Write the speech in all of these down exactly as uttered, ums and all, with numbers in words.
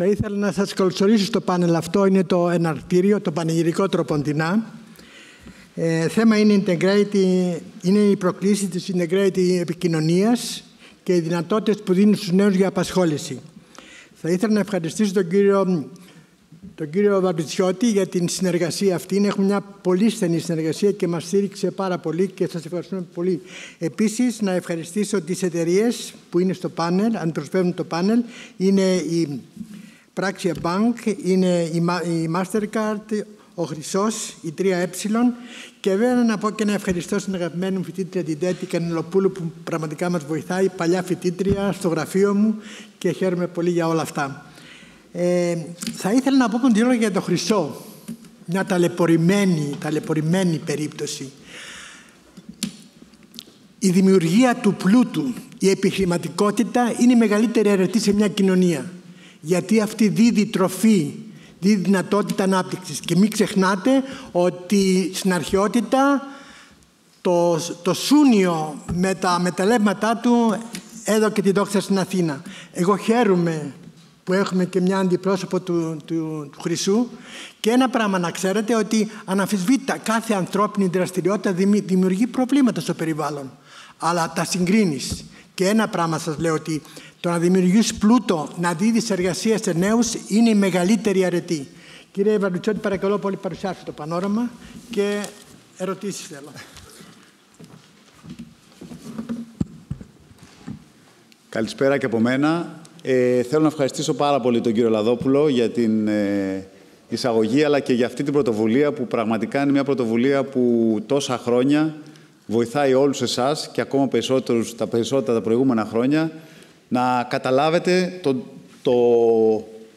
Θα ήθελα να σας καλωσορίσω στο πάνελ αυτό. Είναι το εναρτήριο, το πανηγυρικό τροποντινά. Ε, θέμα είναι, είναι η προκλήση της integrated επικοινωνίας και οι δυνατότητες που δίνουν στους νέους για απασχόληση. Θα ήθελα να ευχαριστήσω τον κύριο, τον κύριο Βαρβιτσιώτη για την συνεργασία αυτή. Έχουμε μια πολύ στενή συνεργασία και μας στήριξε πάρα πολύ και σας ευχαριστούμε πολύ. Επίσης, να ευχαριστήσω τις εταιρείες που είναι στο πάνελ, αν προσφέρουν το πάνελ. Είναι η Praxia Bank, είναι η Mastercard, ο Χρυσός, η τρία ε και βέβαια να πω και να ευχαριστώ στην αγαπημένη μου φοιτήτρια την Τέτη Κανελοπούλου που πραγματικά μας βοηθάει, παλιά φοιτήτρια στο γραφείο μου και χαίρομαι πολύ για όλα αυτά. Ε, θα ήθελα να πω δύο λόγια για το Χρυσό. Μια ταλαιπωρημένη, ταλαιπωρημένη περίπτωση. Η δημιουργία του πλούτου, η επιχειρηματικότητα είναι η μεγαλύτερη αρετή σε μια κοινωνία. Γιατί αυτή δίδει τροφή, δίδει δυνατότητα ανάπτυξης. Και μην ξεχνάτε ότι στην αρχαιότητα το, το Σούνιο με τα μεταλλεύματά του έδωκε τη δόξα στην Αθήνα. Εγώ χαίρομαι που έχουμε και μια αντιπρόσωπο του, του, του Χρυσού. Και ένα πράγμα να ξέρετε, ότι αναμφισβήτητα κάθε ανθρώπινη δραστηριότητα δημιουργεί προβλήματα στο περιβάλλον. Αλλά τα συγκρίνεις. Και ένα πράγμα σας λέω, ότι το να δημιουργείς πλούτο, να δίδεις εργασία σε νέους, είναι η μεγαλύτερη αρετή. Κύριε Βαρβιτσιώτη, παρακαλώ πολύ, παρουσιάστε το πανόραμα και ερωτήσεις θέλω. Καλησπέρα και από μένα. Ε, θέλω να ευχαριστήσω πάρα πολύ τον κύριο Λαδόπουλο για την ε, εισαγωγή, αλλά και για αυτή την πρωτοβουλία που πραγματικά είναι μια πρωτοβουλία που τόσα χρόνια βοηθάει όλους εσάς και ακόμα περισσότερους τα περισσότερα τα προηγούμενα χρόνια να καταλάβετε το, το,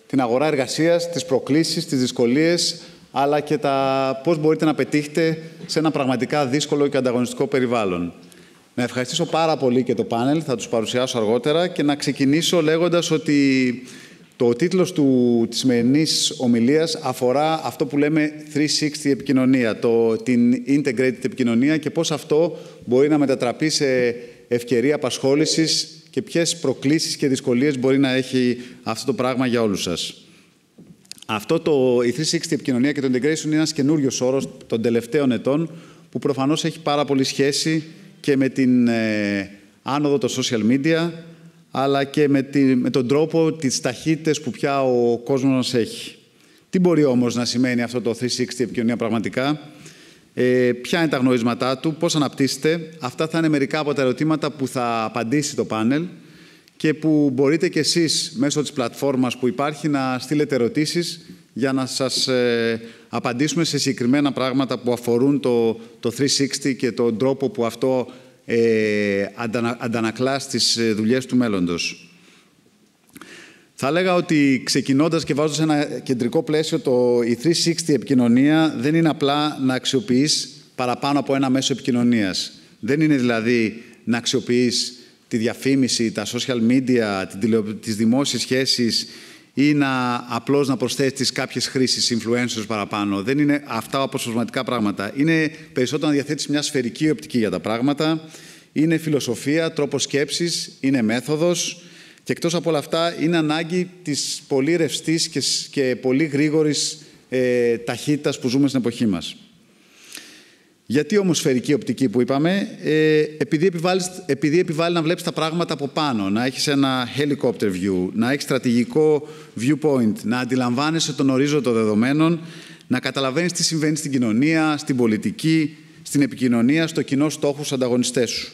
την αγορά εργασίας, τις προκλήσεις, τις δυσκολίες, αλλά και τα πώς μπορείτε να πετύχετε σε ένα πραγματικά δύσκολο και ανταγωνιστικό περιβάλλον. Να ευχαριστήσω πάρα πολύ και το πάνελ, θα τους παρουσιάσω αργότερα και να ξεκινήσω λέγοντας ότι το τίτλος του, της σημερινής ομιλίας αφορά αυτό που λέμε τριακόσια εξήντα επικοινωνία, το, την integrated επικοινωνία και πώς αυτό μπορεί να μετατραπεί σε ευκαιρία απασχόλησης και ποιες προκλήσεις και δυσκολίες μπορεί να έχει αυτό το πράγμα για όλους σας. Αυτό το, η τριακόσια εξήντα επικοινωνία και το integration είναι ένας καινούριος όρος των τελευταίων ετών που προφανώς έχει πάρα πολύ σχέση και με την ε, άνοδο των social media, αλλά και με, τη, με τον τρόπο, τις ταχύτητες που πια ο κόσμος μας έχει. Τι μπορεί όμως να σημαίνει αυτό το τριακόσια εξήντα επικοινωνία πραγματικά, ε, ποια είναι τα γνωρίσματά του, πώς αναπτύσσεται. Αυτά θα είναι μερικά από τα ερωτήματα που θα απαντήσει το πάνελ και που μπορείτε κι εσείς μέσω της πλατφόρμας που υπάρχει να στείλετε ερωτήσεις για να σας ε, απαντήσουμε σε συγκεκριμένα πράγματα που αφορούν το, το τριακόσια εξήντα και τον τρόπο που αυτό ε, αντα, αντανακλά στις δουλειές του μέλλοντος. Θα έλεγα ότι ξεκινώντας και βάζοντας ένα κεντρικό πλαίσιο, το, η τριακόσια εξήντα επικοινωνία δεν είναι απλά να αξιοποιείς παραπάνω από ένα μέσο επικοινωνίας. Δεν είναι δηλαδή να αξιοποιείς τη διαφήμιση, τα social media, τις δημόσιες σχέσεις, ή να απλώς να προσθέσεις κάποιες χρήσεις influencers παραπάνω. Δεν είναι αυτά αποσπασματικά πράγματα. Είναι περισσότερο να διαθέτεις μια σφαιρική οπτική για τα πράγματα. Είναι φιλοσοφία, τρόπος σκέψης, είναι μέθοδος. Και εκτός από όλα αυτά είναι ανάγκη της πολύ ρευστής και, και πολύ γρήγορης ε, ταχύτητας που ζούμε στην εποχή μας. Γιατί όμως σφαιρική οπτική που είπαμε, ε, επειδή, επιβάλλει, επειδή επιβάλλει να βλέπεις τα πράγματα από πάνω, να έχεις ένα helicopter view, να έχεις στρατηγικό viewpoint, να αντιλαμβάνεσαι τον ορίζοντα των δεδομένων, να καταλαβαίνεις τι συμβαίνει στην κοινωνία, στην πολιτική, στην επικοινωνία, στο κοινό στόχο, στους ανταγωνιστές σου.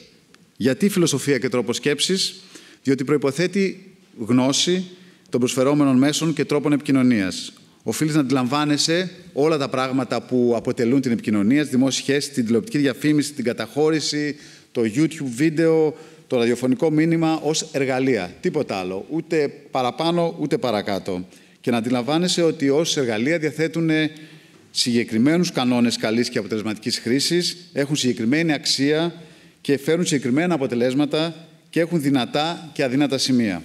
Γιατί φιλοσοφία και τρόπο σκέψης, διότι προϋποθέτει γνώση των προσφερόμενων μέσων και τρόπων επικοινωνίας. Οφείλεις να αντιλαμβάνεσαι όλα τα πράγματα που αποτελούν την επικοινωνία, τις δημόσιες σχέσεις, την τηλεοπτική διαφήμιση, την καταχώρηση, το YouTube βίντεο, το ραδιοφωνικό μήνυμα ως εργαλεία. Τίποτα άλλο. Ούτε παραπάνω, ούτε παρακάτω. Και να αντιλαμβάνεσαι ότι ως εργαλεία διαθέτουν συγκεκριμένους κανόνες καλής και αποτελεσματικής χρήσης, έχουν συγκεκριμένη αξία και φέρουν συγκεκριμένα αποτελέσματα και έχουν δυνατά και αδύνατα σημεία.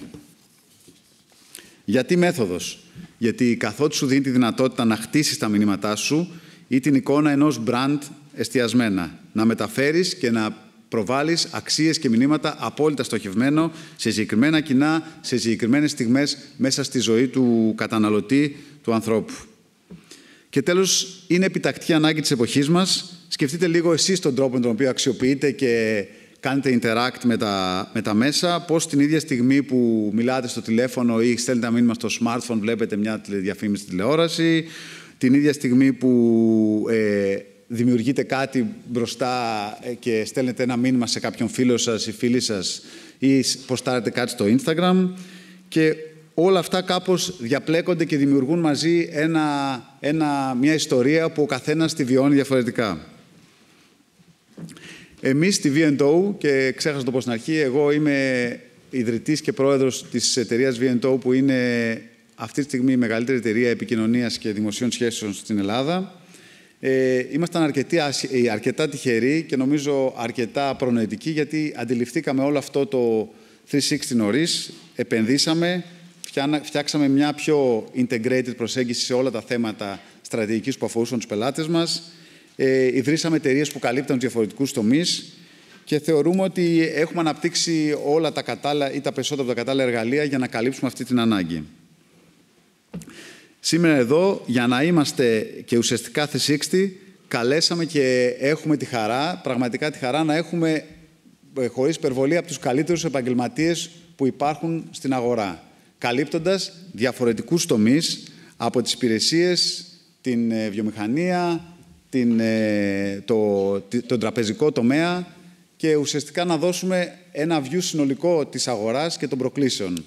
Γιατί μέθοδος? Γιατί καθότι σου δίνει τη δυνατότητα να χτίσεις τα μηνύματά σου ή την εικόνα ενός brand εστιασμένα. Να μεταφέρεις και να προβάλλεις αξίες και μηνύματα απόλυτα στοχευμένο σε συγκεκριμένα κοινά, σε συγκεκριμένες στιγμές μέσα στη ζωή του καταναλωτή, του ανθρώπου. Και τέλος, είναι επιτακτική ανάγκη της εποχής μας. Σκεφτείτε λίγο εσείς τον τρόπο με τον οποίο αξιοποιείτε και κάνετε interact με τα, με τα μέσα, πώς την ίδια στιγμή που μιλάτε στο τηλέφωνο ή στέλνετε ένα μήνυμα στο smartphone, βλέπετε μια διαφήμιση τηλεόραση, την ίδια στιγμή που ε, δημιουργείτε κάτι μπροστά και στέλνετε ένα μήνυμα σε κάποιον φίλο σας ή φίλη σας ή ποστάρετε κάτι στο Instagram. Και όλα αυτά κάπως διαπλέκονται και δημιουργούν μαζί ένα, ένα, μια ιστορία που ο καθένας τη βιώνει διαφορετικά. Εμείς στη βι εντ ο, και ξέχασα να το πω στην αρχή, εγώ είμαι ιδρυτής και πρόεδρος της εταιρείας βι εντ ο, που είναι αυτή τη στιγμή η μεγαλύτερη εταιρεία επικοινωνίας και δημοσίων σχέσεων στην Ελλάδα. Ε, ήμασταν αρκετά, αρκετά τυχεροί και νομίζω αρκετά προνοητικοί, γιατί αντιληφθήκαμε όλο αυτό το τριακόσια εξήντα νωρίς, επενδύσαμε, φτιάξαμε μια πιο integrated προσέγγιση σε όλα τα θέματα στρατηγικής που αφορούσαν τους πελάτες μας. Ε, ιδρύσαμε εταιρείες που καλύπταν τους διαφορετικούς τομείς και θεωρούμε ότι έχουμε αναπτύξει όλα τα κατάλληλα ή τα περισσότερα από τα κατάλληλα εργαλεία για να καλύψουμε αυτή την ανάγκη. Σήμερα εδώ, για να είμαστε και ουσιαστικά τριακόσια εξήντα, καλέσαμε και έχουμε τη χαρά, πραγματικά τη χαρά, να έχουμε χωρίς υπερβολή από τους καλύτερους επαγγελματίες που υπάρχουν στην αγορά, καλύπτοντας διαφορετικούς τομείς, από τις υπηρεσίες, την βιομηχανία, την, το, τον τραπεζικό τομέα, και ουσιαστικά να δώσουμε ένα view συνολικό της αγοράς και των προκλήσεων.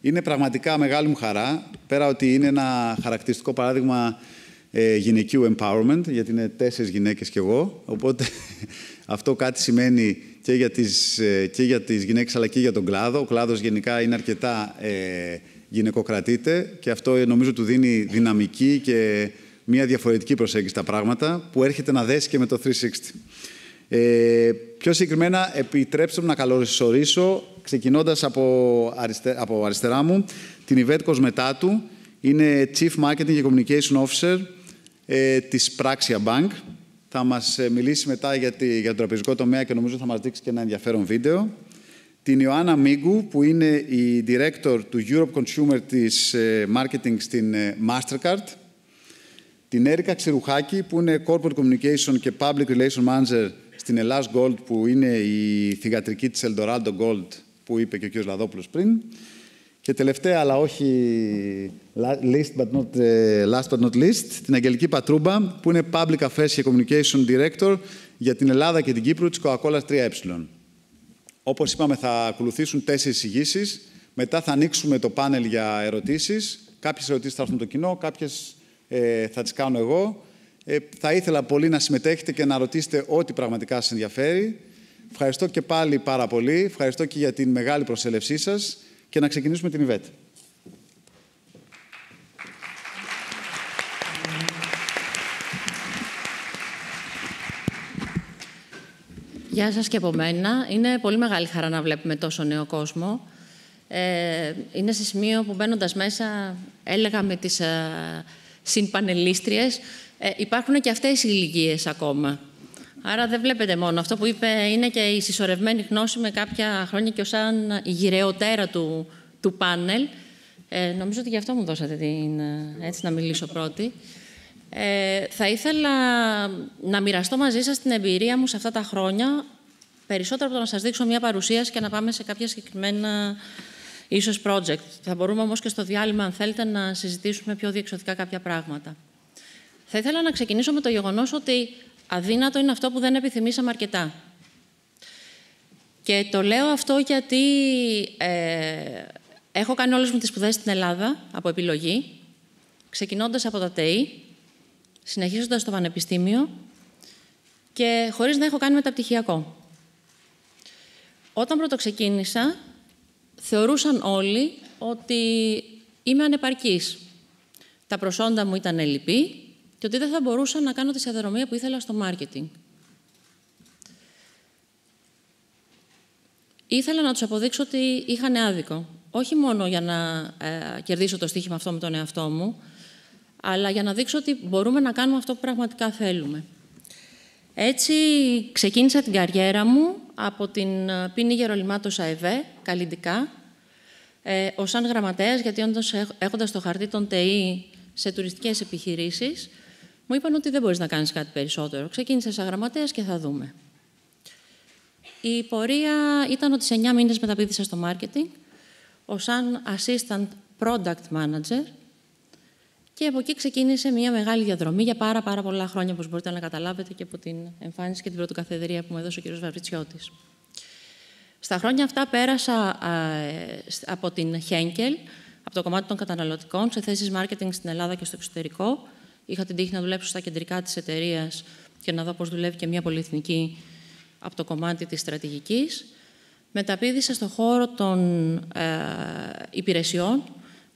Είναι πραγματικά μεγάλη μου χαρά, πέρα ότι είναι ένα χαρακτηριστικό παράδειγμα ε, γυναικείου empowerment, γιατί είναι τέσσερις γυναίκες κι εγώ, οπότε αυτό κάτι σημαίνει και για, τις, ε, και για τις γυναίκες αλλά και για τον κλάδο. Ο κλάδος γενικά είναι αρκετά ε, γυναικοκρατείται και αυτό ε, νομίζω του δίνει δυναμική και μια διαφορετική προσέγγιση στα πράγματα που έρχεται να δέσει και με το τριακόσια εξήντα. Ε, πιο συγκεκριμένα, επιτρέψτε μου να καλωσορίσω, ξεκινώντας από, αριστε... από αριστερά μου, την Ιβέτ Κοσμετάτου. Είναι Chief Marketing and Communication Officer ε, της Praxia Bank. Θα μας μιλήσει μετά για, τη... για τον τραπεζικό τομέα και νομίζω θα μας δείξει και ένα ενδιαφέρον βίντεο. Την Ιωάννα Μίγκου, που είναι η Director του Europe Consumer της ε, Marketing στην ε, Mastercard. Την Ερικα Ξηρουχάκι, που είναι Corporate Communication και Public Relations Manager στην Eldorado Gold, που είναι η θυγατρική της Eldorado Gold, που είπε και ο κ. Λαδόπουλος πριν. Και τελευταία, αλλά όχι last but not, last but not least, την Αγγελική Πατρούμπα, που είναι Public Affairs και Communication Director για την Ελλάδα και την Κύπρο της Coca-Cola τρία ε. Όπως είπαμε, θα ακολουθήσουν τέσσερις εισηγήσεις. Μετά θα ανοίξουμε το πάνελ για ερωτήσεις. Κάποιες ερωτήσεις θα έρθουν το κοινό, κάποιες ε, θα τις κάνω εγώ. Ε, θα ήθελα πολύ να συμμετέχετε και να ρωτήσετε ό,τι πραγματικά σας ενδιαφέρει. Ευχαριστώ και πάλι πάρα πολύ. Ευχαριστώ και για την μεγάλη προσέλευσή σας. Και να ξεκινήσουμε την Ιβέτ. Γεια σας και από μένα. Είναι πολύ μεγάλη χαρά να βλέπουμε τόσο νέο κόσμο. Ε, είναι σε σημείο που, μπαίνοντας μέσα, έλεγα με τις ε, συμπανελίστριες, ε, υπάρχουν και αυτές οι ηλικίες ακόμα. Άρα δεν βλέπετε μόνο. Αυτό που είπε είναι και η συσσωρευμένη γνώση με κάποια χρόνια και ως σαν η γυρεοτέρα του, του πάνελ. Ε, νομίζω ότι γι' αυτό μου δώσατε την, έτσι, να μιλήσω πρώτη. Ε, θα ήθελα να μοιραστώ μαζί σας την εμπειρία μου σε αυτά τα χρόνια, περισσότερο από το να σας δείξω μια παρουσίαση και να πάμε σε κάποια συγκεκριμένα ίσως project. Θα μπορούμε όμως και στο διάλειμμα, αν θέλετε, να συζητήσουμε πιο διεξοδικά κάποια πράγματα. Θα ήθελα να ξεκινήσω με το γεγονός ότι αδύνατο είναι αυτό που δεν επιθυμήσαμε αρκετά. Και το λέω αυτό γιατί ε, έχω κάνει όλες μου τις σπουδές στην Ελλάδα από επιλογή, ξεκινώντας από τα ΤΕΙ, συνεχίζοντας το Πανεπιστήμιο και χωρίς να έχω κάνει μεταπτυχιακό. Όταν πρώτο ξεκίνησα, θεωρούσαν όλοι ότι είμαι ανεπαρκής. Τα προσόντα μου ήταν ελλειπή και ότι δεν θα μπορούσα να κάνω τη σταδιοδρομία που ήθελα στο μάρκετινγκ. Ήθελα να τους αποδείξω ότι είχαν άδικο. Όχι μόνο για να ε, κερδίσω το στοίχημα αυτό με τον εαυτό μου, αλλά για να δείξω ότι μπορούμε να κάνουμε αυτό που πραγματικά θέλουμε. Έτσι ξεκίνησα την καριέρα μου από την Πίνη Γερολυμάτος ΑΕΒΕ, καλλιντικά, ε, ως σαν γραμματέας, γιατί όντως έχοντας το χαρτί των ΤΕΗ σε τουριστικές επιχειρήσεις, μου είπαν ότι δεν μπορείς να κάνεις κάτι περισσότερο. Ξεκίνησα σαν γραμματέας και θα δούμε. Η πορεία ήταν ότι σε εννιά μήνες μεταπήδησα στο marketing, ως σαν assistant product manager, και από εκεί ξεκίνησε μια μεγάλη διαδρομή για πάρα, πάρα πολλά χρόνια, όπως μπορείτε να καταλάβετε και από την εμφάνιση και την πρωτοκαθεδρία που μου έδωσε ο κ. Βαρβιτσιώτης. Στα χρόνια αυτά πέρασα α, από την Henkel, από το κομμάτι των καταναλωτικών, σε θέσεις marketing στην Ελλάδα και στο εξωτερικό. Είχα την τύχη να δουλέψω στα κεντρικά της εταιρείας και να δω πώς δουλεύει και μια πολυεθνική από το κομμάτι της στρατηγικής. Μεταπήδησα στον χώρο των ε, υπηρεσιών,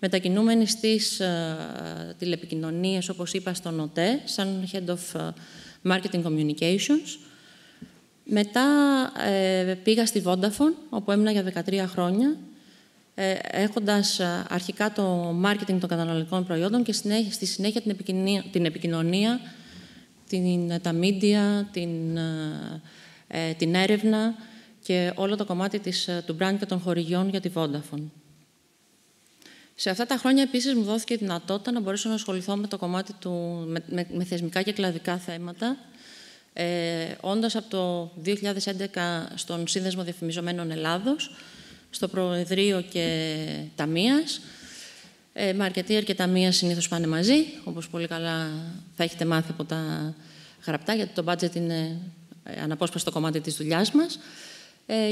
μετακινούμενη στις ε, τηλεπικοινωνίες, όπως είπα, στον ΟΤΕ, σαν Head of Marketing Communications. Μετά ε, πήγα στη Vodafone, όπου έμεινα για δεκατρία χρόνια, ε, έχοντας αρχικά το marketing των καταναλωτικών προϊόντων και συνέχεια, στη συνέχεια την επικοινωνία, την επικοινωνία την, τα media, την, ε, την έρευνα και όλο το κομμάτι της, του brand και των χορηγιών για τη Vodafone. Σε αυτά τα χρόνια, επίσης, μου δόθηκε η δυνατότητα να μπορέσω να ασχοληθώ με το κομμάτι του, με, με, με θεσμικά και κλαδικά θέματα, ε, όντας από το δύο χιλιάδες έντεκα στον Σύνδεσμο Διαφημιζομένων Ελλάδος, στο Προεδρείο και Ταμείας. Ε, Μαρκετήρ και Ταμεία συνήθως πάνε μαζί, όπως πολύ καλά θα έχετε μάθει από τα γραπτά, γιατί το budget είναι αναπόσπαστο κομμάτι της δουλειάς μας.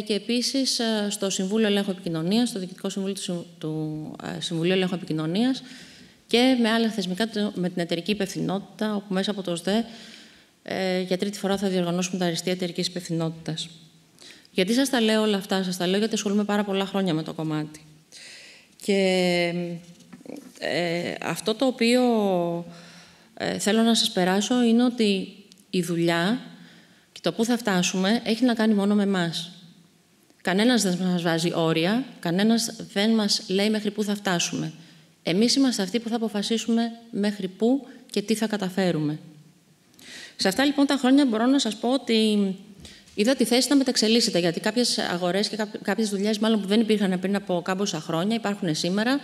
Και επίσης στο Συμβούλιο Ελέγχου Επικοινωνίας, στο Διοικητικό Συμβούλιο του Συμβουλίου Ελέγχου Επικοινωνίας και με άλλα θεσμικά, με την εταιρική υπευθυνότητα, όπου μέσα από το ΣΔΕ για τρίτη φορά θα διοργανώσουμε τα αριστεία εταιρικής υπευθυνότητας. Γιατί σας τα λέω όλα αυτά? Σας τα λέω γιατί ασχολούμαι πάρα πολλά χρόνια με το κομμάτι. Και ε, αυτό το οποίο ε, θέλω να σας περάσω είναι ότι η δουλειά και το πού θα φτάσουμε έχει να κάνει μόνο με εμάς. Κανένας δεν μας βάζει όρια, κανένας δεν μας λέει μέχρι πού θα φτάσουμε. Εμείς είμαστε αυτοί που θα αποφασίσουμε μέχρι πού και τι θα καταφέρουμε. Σε αυτά λοιπόν τα χρόνια μπορώ να σας πω ότι είδα τη θέση να μεταξελίσσεται, γιατί κάποιες αγορές και κάποιες δουλειές, μάλλον που δεν υπήρχαν πριν από κάμποσα χρόνια, υπάρχουν σήμερα,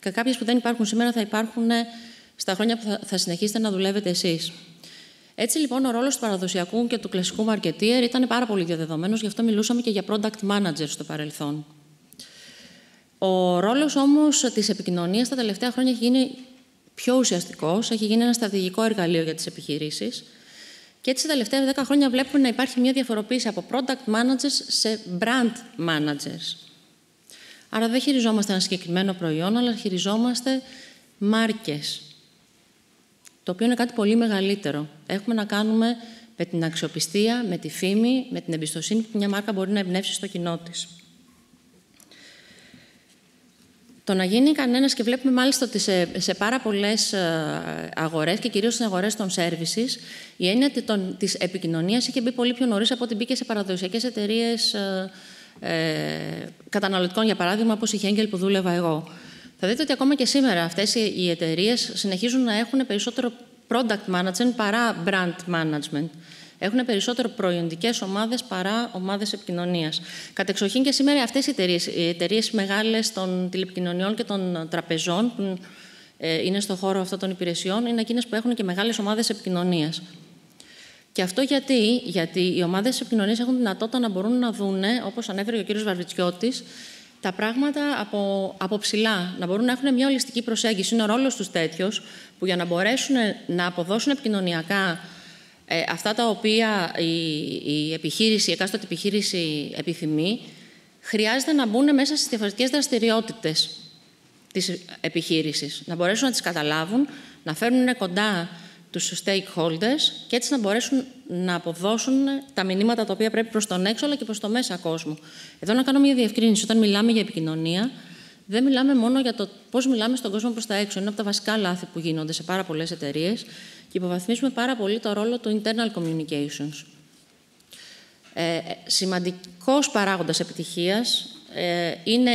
και κάποιες που δεν υπάρχουν σήμερα θα υπάρχουν στα χρόνια που θα συνεχίσετε να δουλεύετε εσείς. Έτσι λοιπόν, ο ρόλος του παραδοσιακού και του κλασικού marketeer ήταν πάρα πολύ διαδεδομένος, γι' αυτό μιλούσαμε και για product manager στο παρελθόν. Ο ρόλος όμως της επικοινωνίας τα τελευταία χρόνια έχει γίνει πιο ουσιαστικός, έχει γίνει ένα στρατηγικό εργαλείο για τις επιχειρήσεις. Και έτσι, τα τελευταία δέκα χρόνια βλέπουμε να υπάρχει μια διαφοροποίηση από product managers σε brand managers. Άρα δεν χειριζόμαστε ένα συγκεκριμένο προϊόν, αλλά χειριζόμαστε μάρκες. Το οποίο είναι κάτι πολύ μεγαλύτερο. Έχουμε να κάνουμε με την αξιοπιστία, με τη φήμη, με την εμπιστοσύνη που μια μάρκα μπορεί να εμπνεύσει στο κοινό της. Το να γίνει κανένας, και βλέπουμε μάλιστα ότι σε, σε πάρα πολλές αγορές και κυρίως στις αγορές των services, η έννοια της επικοινωνίας είχε μπει πολύ πιο νωρίς από ό,τι μπήκε σε παραδοσιακές εταιρείες ε, καταναλωτικών, για παράδειγμα, όπως η Henkel που δούλευα εγώ. Θα δείτε ότι ακόμα και σήμερα αυτές οι εταιρείες συνεχίζουν να έχουν περισσότερο product management παρά brand management. Έχουν περισσότερο προϊοντικές ομάδες παρά ομάδες επικοινωνίας. Κατεξοχήν και σήμερα αυτές οι εταιρείες, οι εταιρείες μεγάλες των τηλεπικοινωνιών και των τραπεζών, που είναι στον χώρο αυτών των υπηρεσιών, είναι εκείνες που έχουν και μεγάλες ομάδες επικοινωνίας. Και αυτό γιατί, γιατί οι ομάδες επικοινωνίας έχουν δυνατότητα να μπορούν να δούνε, όπως ανέφερε ο κύριος Βαρβιτσιώτης, τα πράγματα από, από ψηλά, να μπορούν να έχουν μια ολιστική προσέγγιση. Είναι ο ρόλος τους τέτοιος που για να μπορέσουν να αποδώσουν επικοινωνιακά ε, αυτά τα οποία η, η επιχείρηση, η εκάστοτε επιχείρηση επιθυμεί, χρειάζεται να μπουν μέσα στις διαφορετικές δραστηριότητες της επιχείρησης. Να μπορέσουν να τις καταλάβουν, να φέρνουν κοντά τους stakeholders και έτσι να μπορέσουν να αποδώσουν τα μηνύματα τα οποία πρέπει προς τον έξω αλλά και προς το μέσα κόσμο. Εδώ να κάνω μια διευκρίνηση. Όταν μιλάμε για επικοινωνία, δεν μιλάμε μόνο για το πώς μιλάμε στον κόσμο προς τα έξω. Είναι από τα βασικά λάθη που γίνονται σε πάρα πολλές εταιρείες και υποβαθμίζουμε πάρα πολύ το ρόλο του internal communications. Ε, σημαντικός παράγοντας επιτυχίας ε, είναι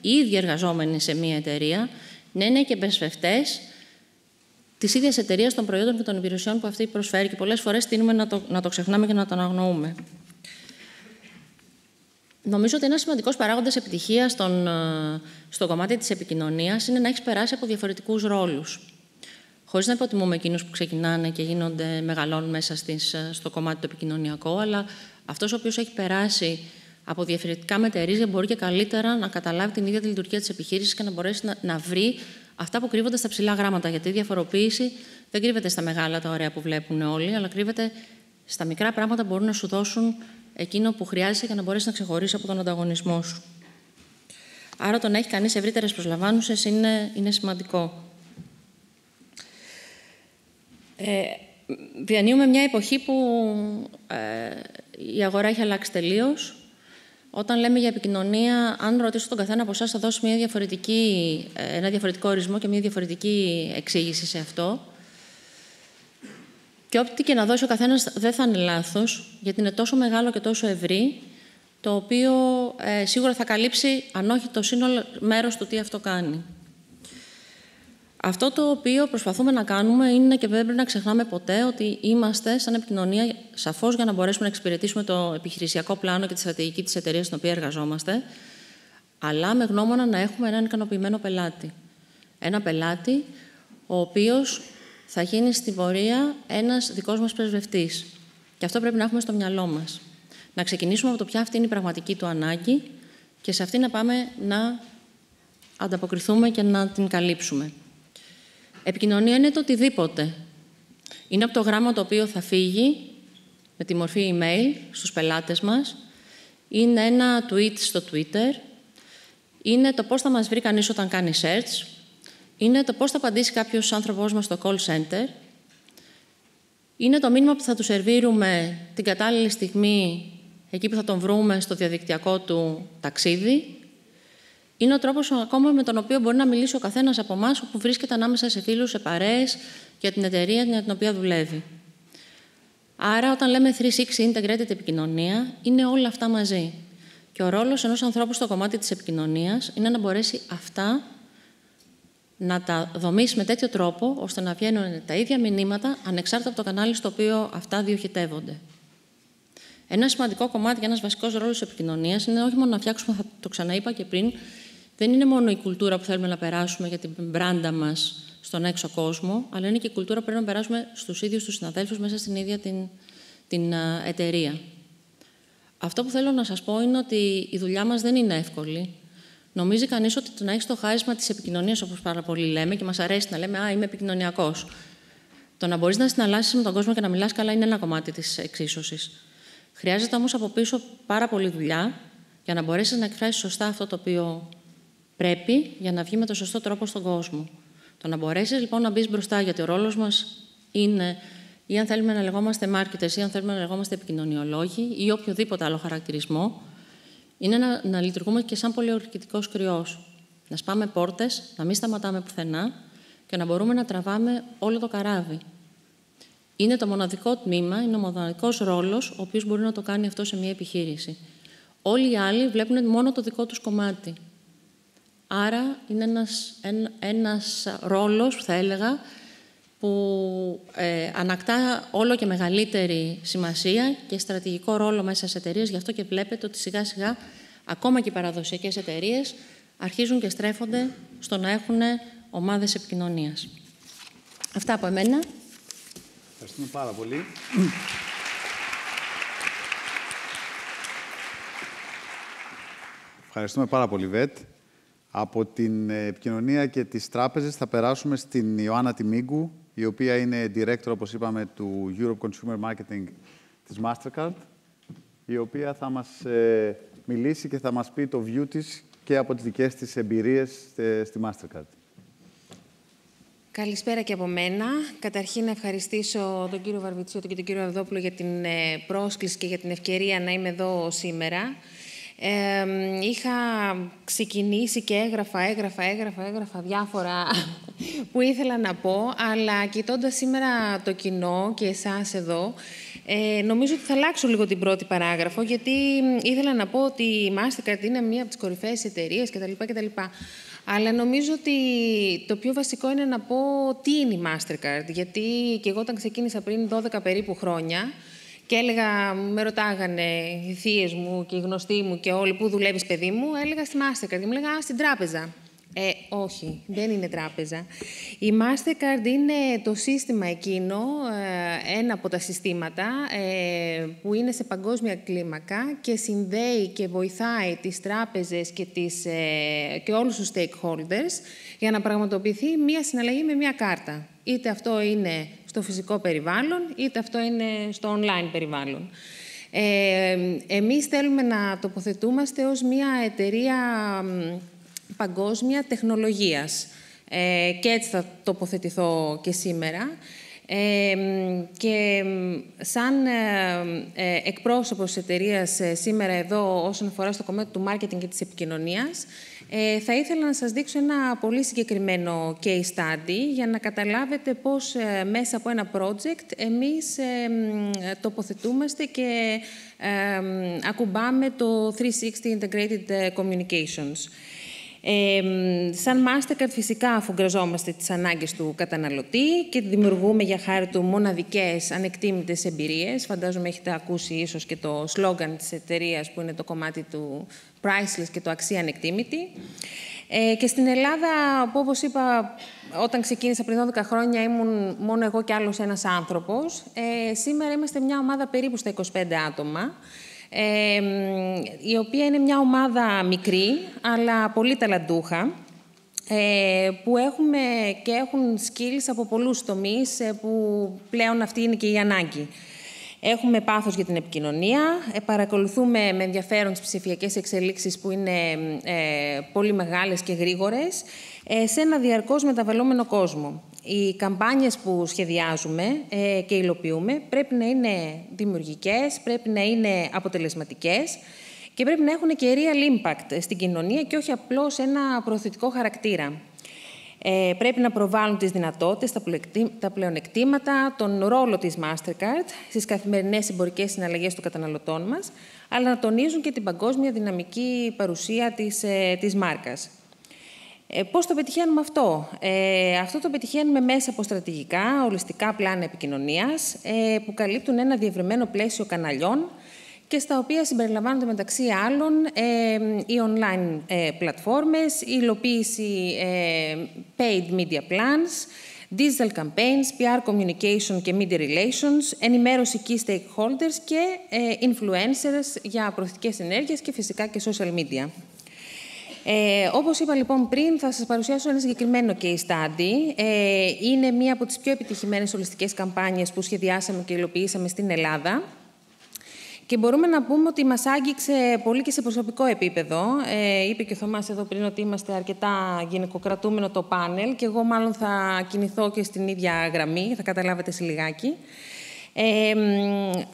οι ίδιοι εργαζόμενοι σε μια εταιρεία να είναι και πρεσβευτές της ίδιας εταιρείας, των προϊόντων και των υπηρεσιών που αυτή προσφέρει. Και πολλές φορές τείνουμε να το, να το ξεχνάμε και να το αναγνωρίζουμε. Νομίζω ότι ένας σημαντικός παράγοντας επιτυχίας στον, στο κομμάτι της επικοινωνίας είναι να έχεις περάσει από διαφορετικούς ρόλους. Χωρίς να υποτιμούμε εκείνους που ξεκινάνε και γίνονται μεγαλών μέσα στις, στο κομμάτι το επικοινωνιακό, αλλά αυτός ο οποίος έχει περάσει από διαφορετικά μετερίζια μπορεί και καλύτερα να καταλάβει την ίδια τη λειτουργία της επιχείρησης και να μπορέσει να, να βρει αυτά που κρύβονται στα ψηλά γράμματα. Γιατί η διαφοροποίηση δεν κρύβεται στα μεγάλα, τα ωραία που βλέπουν όλοι, αλλά κρύβεται στα μικρά πράγματα που μπορούν να σου δώσουν εκείνο που χρειάζεσαι για να μπορέσει να ξεχωρίσει από τον ανταγωνισμό σου. Άρα, το να έχει κανείς ευρύτερες προσλαμβάνουσες είναι, είναι σημαντικό. Ε, διανύουμε μια εποχή που ε, η αγορά έχει αλλάξει τελείως. Όταν λέμε για επικοινωνία, αν ρωτήσω τον καθένα από εσάς, θα δώσει μια διαφορετική, ένα διαφορετικό ορισμό και μια διαφορετική εξήγηση σε αυτό. Και ό,τι και να δώσει ο καθένας δεν θα είναι λάθος, γιατί είναι τόσο μεγάλο και τόσο ευρύ, το οποίο ε, σίγουρα θα καλύψει, αν όχι το σύνολο, μέρος του τι αυτό κάνει. Αυτό το οποίο προσπαθούμε να κάνουμε είναι, και δεν πρέπει να ξεχνάμε ποτέ, ότι είμαστε σαν επικοινωνία σαφώς για να μπορέσουμε να εξυπηρετήσουμε το επιχειρησιακό πλάνο και τη στρατηγική της εταιρείας στην οποία εργαζόμαστε, αλλά με γνώμονα να έχουμε έναν ικανοποιημένο πελάτη. Ένα πελάτη ο οποίος θα γίνει στην πορεία ένας δικός μας πρεσβευτής. Και αυτό πρέπει να έχουμε στο μυαλό μας. Να ξεκινήσουμε από το ποια αυτή είναι η πραγματική του ανάγκη και σε αυτή να πάμε να ανταποκριθούμε και να την καλύψουμε. Επικοινωνία είναι το οτιδήποτε. Είναι από το γράμμα το οποίο θα φύγει με τη μορφή email στους πελάτες μας. Είναι ένα tweet στο Twitter. Είναι το πώς θα μας βρει κανείς όταν κάνει search. Είναι το πώς θα απαντήσει κάποιος άνθρωπος μας στο call center. Είναι το μήνυμα που θα του σερβίρουμε την κατάλληλη στιγμή εκεί που θα τον βρούμε στο διαδικτυακό του ταξίδι. Είναι ο τρόπος ακόμα με τον οποίο μπορεί να μιλήσει ο καθένας από εμάς όπου βρίσκεται ανάμεσα σε φίλους, σε παρέες, για την εταιρεία για την οποία δουλεύει. Άρα, όταν λέμε τριακόσια εξήντα integrated επικοινωνία, είναι όλα αυτά μαζί. Και ο ρόλος ενός ανθρώπου στο κομμάτι της επικοινωνίας είναι να μπορέσει αυτά να τα δομήσει με τέτοιο τρόπο, ώστε να βγαίνουν τα ίδια μηνύματα ανεξάρτητα από το κανάλι στο οποίο αυτά διοχετεύονται. Ένα σημαντικό κομμάτι και ένας βασικός ρόλος της επικοινωνίας είναι όχι μόνο να φτιάξουμε, θα το ξαναείπα και πριν, δεν είναι μόνο η κουλτούρα που θέλουμε να περάσουμε για την μπράντα μας στον έξω κόσμο, αλλά είναι και η κουλτούρα που πρέπει να περάσουμε στους ίδιους τους συναδέλφους μέσα στην ίδια την, την α, εταιρεία. Αυτό που θέλω να σας πω είναι ότι η δουλειά μας δεν είναι εύκολη. Νομίζει κανείς ότι το να έχεις το χάρισμα της επικοινωνίας, όπως πάρα πολύ λέμε, και μας αρέσει να λέμε «Α, είμαι επικοινωνιακός». Το να μπορείς να συναλλάσσεις με τον κόσμο και να μιλάς καλά είναι ένα κομμάτι της εξίσωσης. Χρειάζεται όμως από πίσω πάρα πολλή δουλειά για να μπορέσεις να εκφράσεις σωστά αυτό το οποίο πρέπει για να βγει με το σωστό τρόπο στον κόσμο. Το να μπορέσεις λοιπόν να μπεις μπροστά, γιατί ο ρόλος μας είναι, ή αν θέλουμε να λεγόμαστε marketers, ή αν θέλουμε να λεγόμαστε επικοινωνιολόγοι, ή οποιοδήποτε άλλο χαρακτηρισμό, είναι να, να λειτουργούμε και σαν πολιορκητικός κρυός. Να σπάμε πόρτες, να μην σταματάμε πουθενά και να μπορούμε να τραβάμε όλο το καράβι. Είναι το μοναδικό τμήμα, είναι ο μοναδικός ρόλος ο οποίος μπορεί να το κάνει αυτό σε μια επιχείρηση. Όλοι οι άλλοι βλέπουν μόνο το δικό τους κομμάτι. Άρα είναι ένας, ένα, ένας ρόλος, θα έλεγα, που ε, ανακτά όλο και μεγαλύτερη σημασία και στρατηγικό ρόλο μέσα σε εταιρείες. Γι' αυτό και βλέπετε ότι σιγά σιγά ακόμα και οι παραδοσιακές εταιρείες αρχίζουν και στρέφονται στο να έχουν ομάδες επικοινωνίας. Αυτά από εμένα. Ευχαριστούμε πάρα πολύ. Ευχαριστούμε πάρα πολύ, Βέτ. Από την επικοινωνία και τις τράπεζες θα περάσουμε στην Ιωάννα Μίγκου, η οποία είναι director, όπως είπαμε, του Europe Consumer Marketing της Mastercard, η οποία θα μας ε, μιλήσει και θα μας πει το view της και από τις δικές της εμπειρίες ε, στη Mastercard. Καλησπέρα και από μένα. Καταρχήν να ευχαριστήσω τον κύριο Βαρβιτσιώτη και τον κύριο Λαδόπουλο για την πρόσκληση και για την ευκαιρία να είμαι εδώ σήμερα. Ε, είχα ξεκινήσει και έγραφα, έγραφα, έγραφα, έγραφα διάφορα που ήθελα να πω, αλλά κοιτώντας σήμερα το κοινό και εσάς εδώ, ε, νομίζω ότι θα αλλάξω λίγο την πρώτη παράγραφο, γιατί ήθελα να πω ότι η Mastercard είναι μία από τις κορυφαίες εταιρείες κτλ. Αλλά νομίζω ότι το πιο βασικό είναι να πω τι είναι η Mastercard, γιατί και εγώ όταν ξεκίνησα πριν δώδεκα περίπου χρόνια, Και έλεγα, με ρωτάγανε οι θείες μου και οι γνωστοί μου και όλοι, πού δουλεύεις παιδί μου, έλεγα στη Mastercard. Και μου έλεγα, στην τράπεζα. Ε, όχι, δεν είναι τράπεζα. Η Mastercard είναι το σύστημα εκείνο, ένα από τα συστήματα που είναι σε παγκόσμια κλίμακα και συνδέει και βοηθάει τις τράπεζες και, τις, και όλους τους stakeholders για να πραγματοποιηθεί μία συναλλαγή με μία κάρτα. Είτε αυτό είναι στο φυσικό περιβάλλον, είτε αυτό είναι στο online περιβάλλον. Ε, εμείς θέλουμε να τοποθετούμαστε ως μία εταιρεία παγκόσμια τεχνολογίας. Ε, και έτσι θα τοποθετηθώ και σήμερα. Ε, και σαν ε, εκπρόσωπος της εταιρείας σήμερα εδώ όσον αφορά στο κομμάτι του μάρκετινγκ και της επικοινωνίας, ε, θα ήθελα να σας δείξω ένα πολύ συγκεκριμένο case study για να καταλάβετε πώς ε, μέσα από ένα project εμείς ε, ε, τοποθετούμαστε και ε, ε, ακουμπάμε το τριακόσια εξήντα Integrated Communications. Ε, σαν Mastercard φυσικά αφογκραζόμαστε τις ανάγκες του καταναλωτή και δημιουργούμε για χάρη του μοναδικές ανεκτήμητες εμπειρίες. Φαντάζομαι έχετε ακούσει ίσως και το σλόγγαν της εταιρείας που είναι το κομμάτι του priceless και το αξία ανεκτήμητη. Ε, και στην Ελλάδα, όπως είπα, όταν ξεκίνησα πριν δώδεκα χρόνια ήμουν μόνο εγώ και άλλος ένας άνθρωπος. Ε, σήμερα είμαστε μια ομάδα περίπου στα είκοσι πέντε άτομα. Ε, η οποία είναι μια ομάδα μικρή, αλλά πολύ ταλαντούχα, ε, που έχουμε και έχουν skills από πολλούς τομείς, ε, που πλέον αυτή είναι και η ανάγκη. Έχουμε πάθος για την επικοινωνία, ε, παρακολουθούμε με ενδιαφέρον τις ψηφιακές εξελίξεις που είναι ε, πολύ μεγάλες και γρήγορες, ε, σε ένα διαρκώς μεταβαλλόμενο κόσμο. Οι καμπάνιες που σχεδιάζουμε ε, και υλοποιούμε πρέπει να είναι δημιουργικές, πρέπει να είναι αποτελεσματικές και πρέπει να έχουν και real impact στην κοινωνία και όχι απλώς ένα προωθητικό χαρακτήρα. Ε, πρέπει να προβάλλουν τις δυνατότητες, τα πλεονεκτήματα, τον ρόλο της Mastercard στις καθημερινές εμπορικές συναλλαγές των καταναλωτών μας, αλλά να τονίζουν και την παγκόσμια δυναμική παρουσία της, ε, της μάρκας. Ε, πώς το πετυχαίνουμε αυτό? Ε, αυτό το πετυχαίνουμε μέσα από στρατηγικά, ολιστικά πλάνα επικοινωνίας ε, που καλύπτουν ένα διευρυμένο πλαίσιο καναλιών και στα οποία συμπεριλαμβάνονται μεταξύ άλλων ε, οι online ε, πλατφόρμες, η υλοποίηση ε, paid media plans, digital campaigns, πι αρ communication και media relations, ενημέρωση key stakeholders και ε, influencers για προωθητικές ενέργειες και φυσικά και social media. Ε, όπως είπα λοιπόν πριν, θα σας παρουσιάσω ένα συγκεκριμένο case study. Ε, είναι μία από τις πιο επιτυχημένες ολιστικές καμπάνιες που σχεδιάσαμε και υλοποιήσαμε στην Ελλάδα. Και μπορούμε να πούμε ότι μας άγγιξε πολύ και σε προσωπικό επίπεδο. Ε, είπε και ο Θωμάς εδώ πριν ότι είμαστε αρκετά γυναικοκρατούμενο το πάνελ και εγώ μάλλον θα κινηθώ και στην ίδια γραμμή, θα καταλάβετε σε λιγάκι. Ε,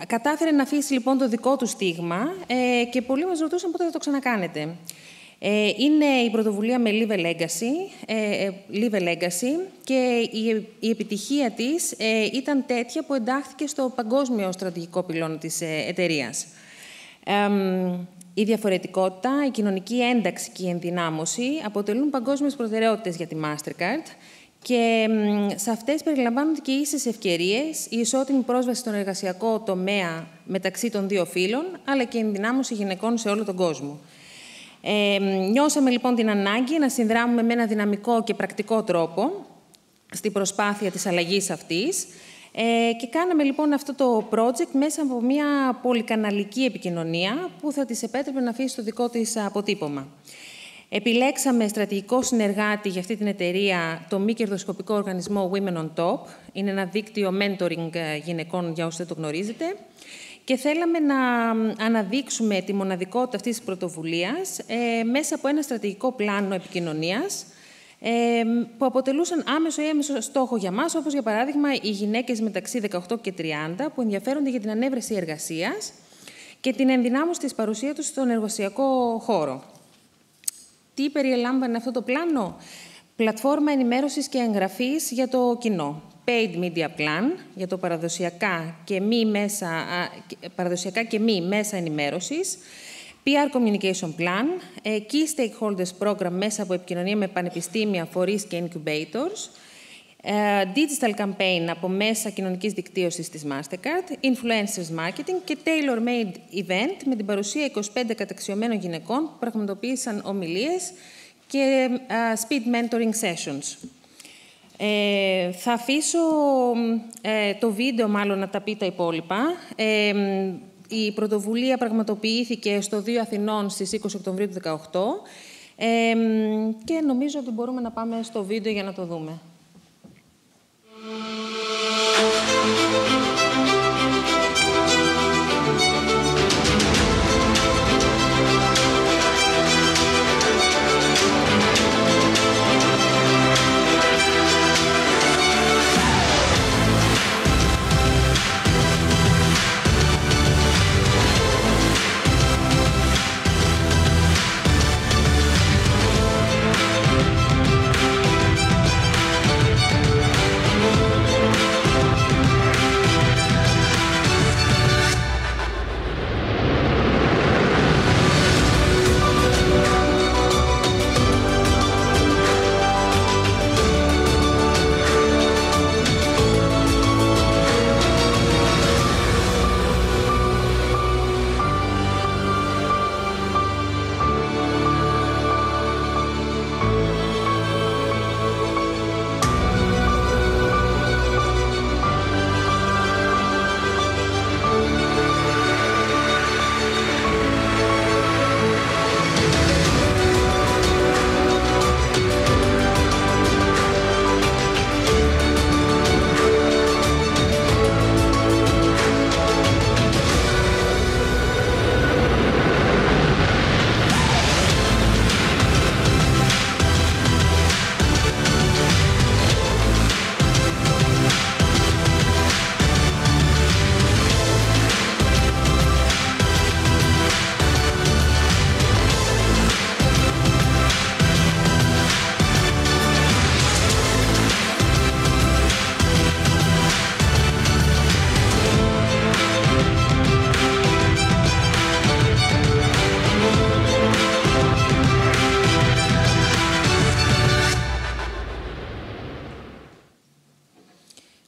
κατάφερε να αφήσει λοιπόν το δικό του στίγμα ε, και πολλοί μας ρωτούσαν πότε θα το ξανακάνετε. Είναι η πρωτοβουλία με Live Legacy, Live Legacy και η επιτυχία της ήταν τέτοια που εντάχθηκε στο παγκόσμιο στρατηγικό πυλώνα της εταιρείας. Η διαφορετικότητα, η κοινωνική ένταξη και η ενδυνάμωση αποτελούν παγκόσμιες προτεραιότητες για τη Mastercard και σε αυτές περιλαμβάνονται και οι ίσες ευκαιρίες, η ισότιμη πρόσβαση στον εργασιακό τομέα μεταξύ των δύο φύλων, αλλά και η ενδυνάμωση γυναικών σε όλο τον κόσμο. Ε, νιώσαμε λοιπόν την ανάγκη να συνδράμουμε με ένα δυναμικό και πρακτικό τρόπο στην προσπάθεια της αλλαγής αυτής ε, και κάναμε λοιπόν αυτό το project μέσα από μια πολυκαναλική επικοινωνία που θα της επέτρεπε να αφήσει το δικό της αποτύπωμα. Επιλέξαμε στρατηγικό συνεργάτη για αυτή την εταιρεία το μη κερδοσκοπικό οργανισμό Women on Top. Είναι ένα δίκτυο mentoring γυναικών για όσους δεν το γνωρίζετε. Και θέλαμε να αναδείξουμε τη μοναδικότητα αυτής της πρωτοβουλίας ε, μέσα από ένα στρατηγικό πλάνο επικοινωνίας ε, που αποτελούσαν άμεσο ή έμεσο στόχο για μας, όπως για παράδειγμα οι γυναίκες μεταξύ δεκαοκτώ και τριάντα που ενδιαφέρονται για την ανέβρεση εργασίας και την ενδυνάμωση της παρουσίας τους στον εργασιακό χώρο. Τι περιελάμβανε αυτό το πλάνο? Πλατφόρμα ενημέρωσης και εγγραφής για το κοινό. Paid Media Plan για το παραδοσιακά και μη μέσα, παραδοσιακά και μη μέσα ενημέρωσης, πι αρ Communication Plan, Key Stakeholders Program μέσα από επικοινωνία με πανεπιστήμια, φορείς και Incubators, digital campaign από μέσα κοινωνικής δικτύωσης της Mastercard, influencers marketing και tailor-made event με την παρουσία είκοσι πέντε καταξιωμένων γυναικών που πραγματοποίησαν ομιλίες και speed mentoring sessions. Ε, θα αφήσω ε, το βίντεο μάλλον να τα πει τα υπόλοιπα. Ε, η πρωτοβουλία πραγματοποιήθηκε στο Δίο Αθηνών στις είκοσι Οκτωβρίου του δύο χιλιάδες δεκαοκτώ ε, και νομίζω ότι μπορούμε να πάμε στο βίντεο για να το δούμε.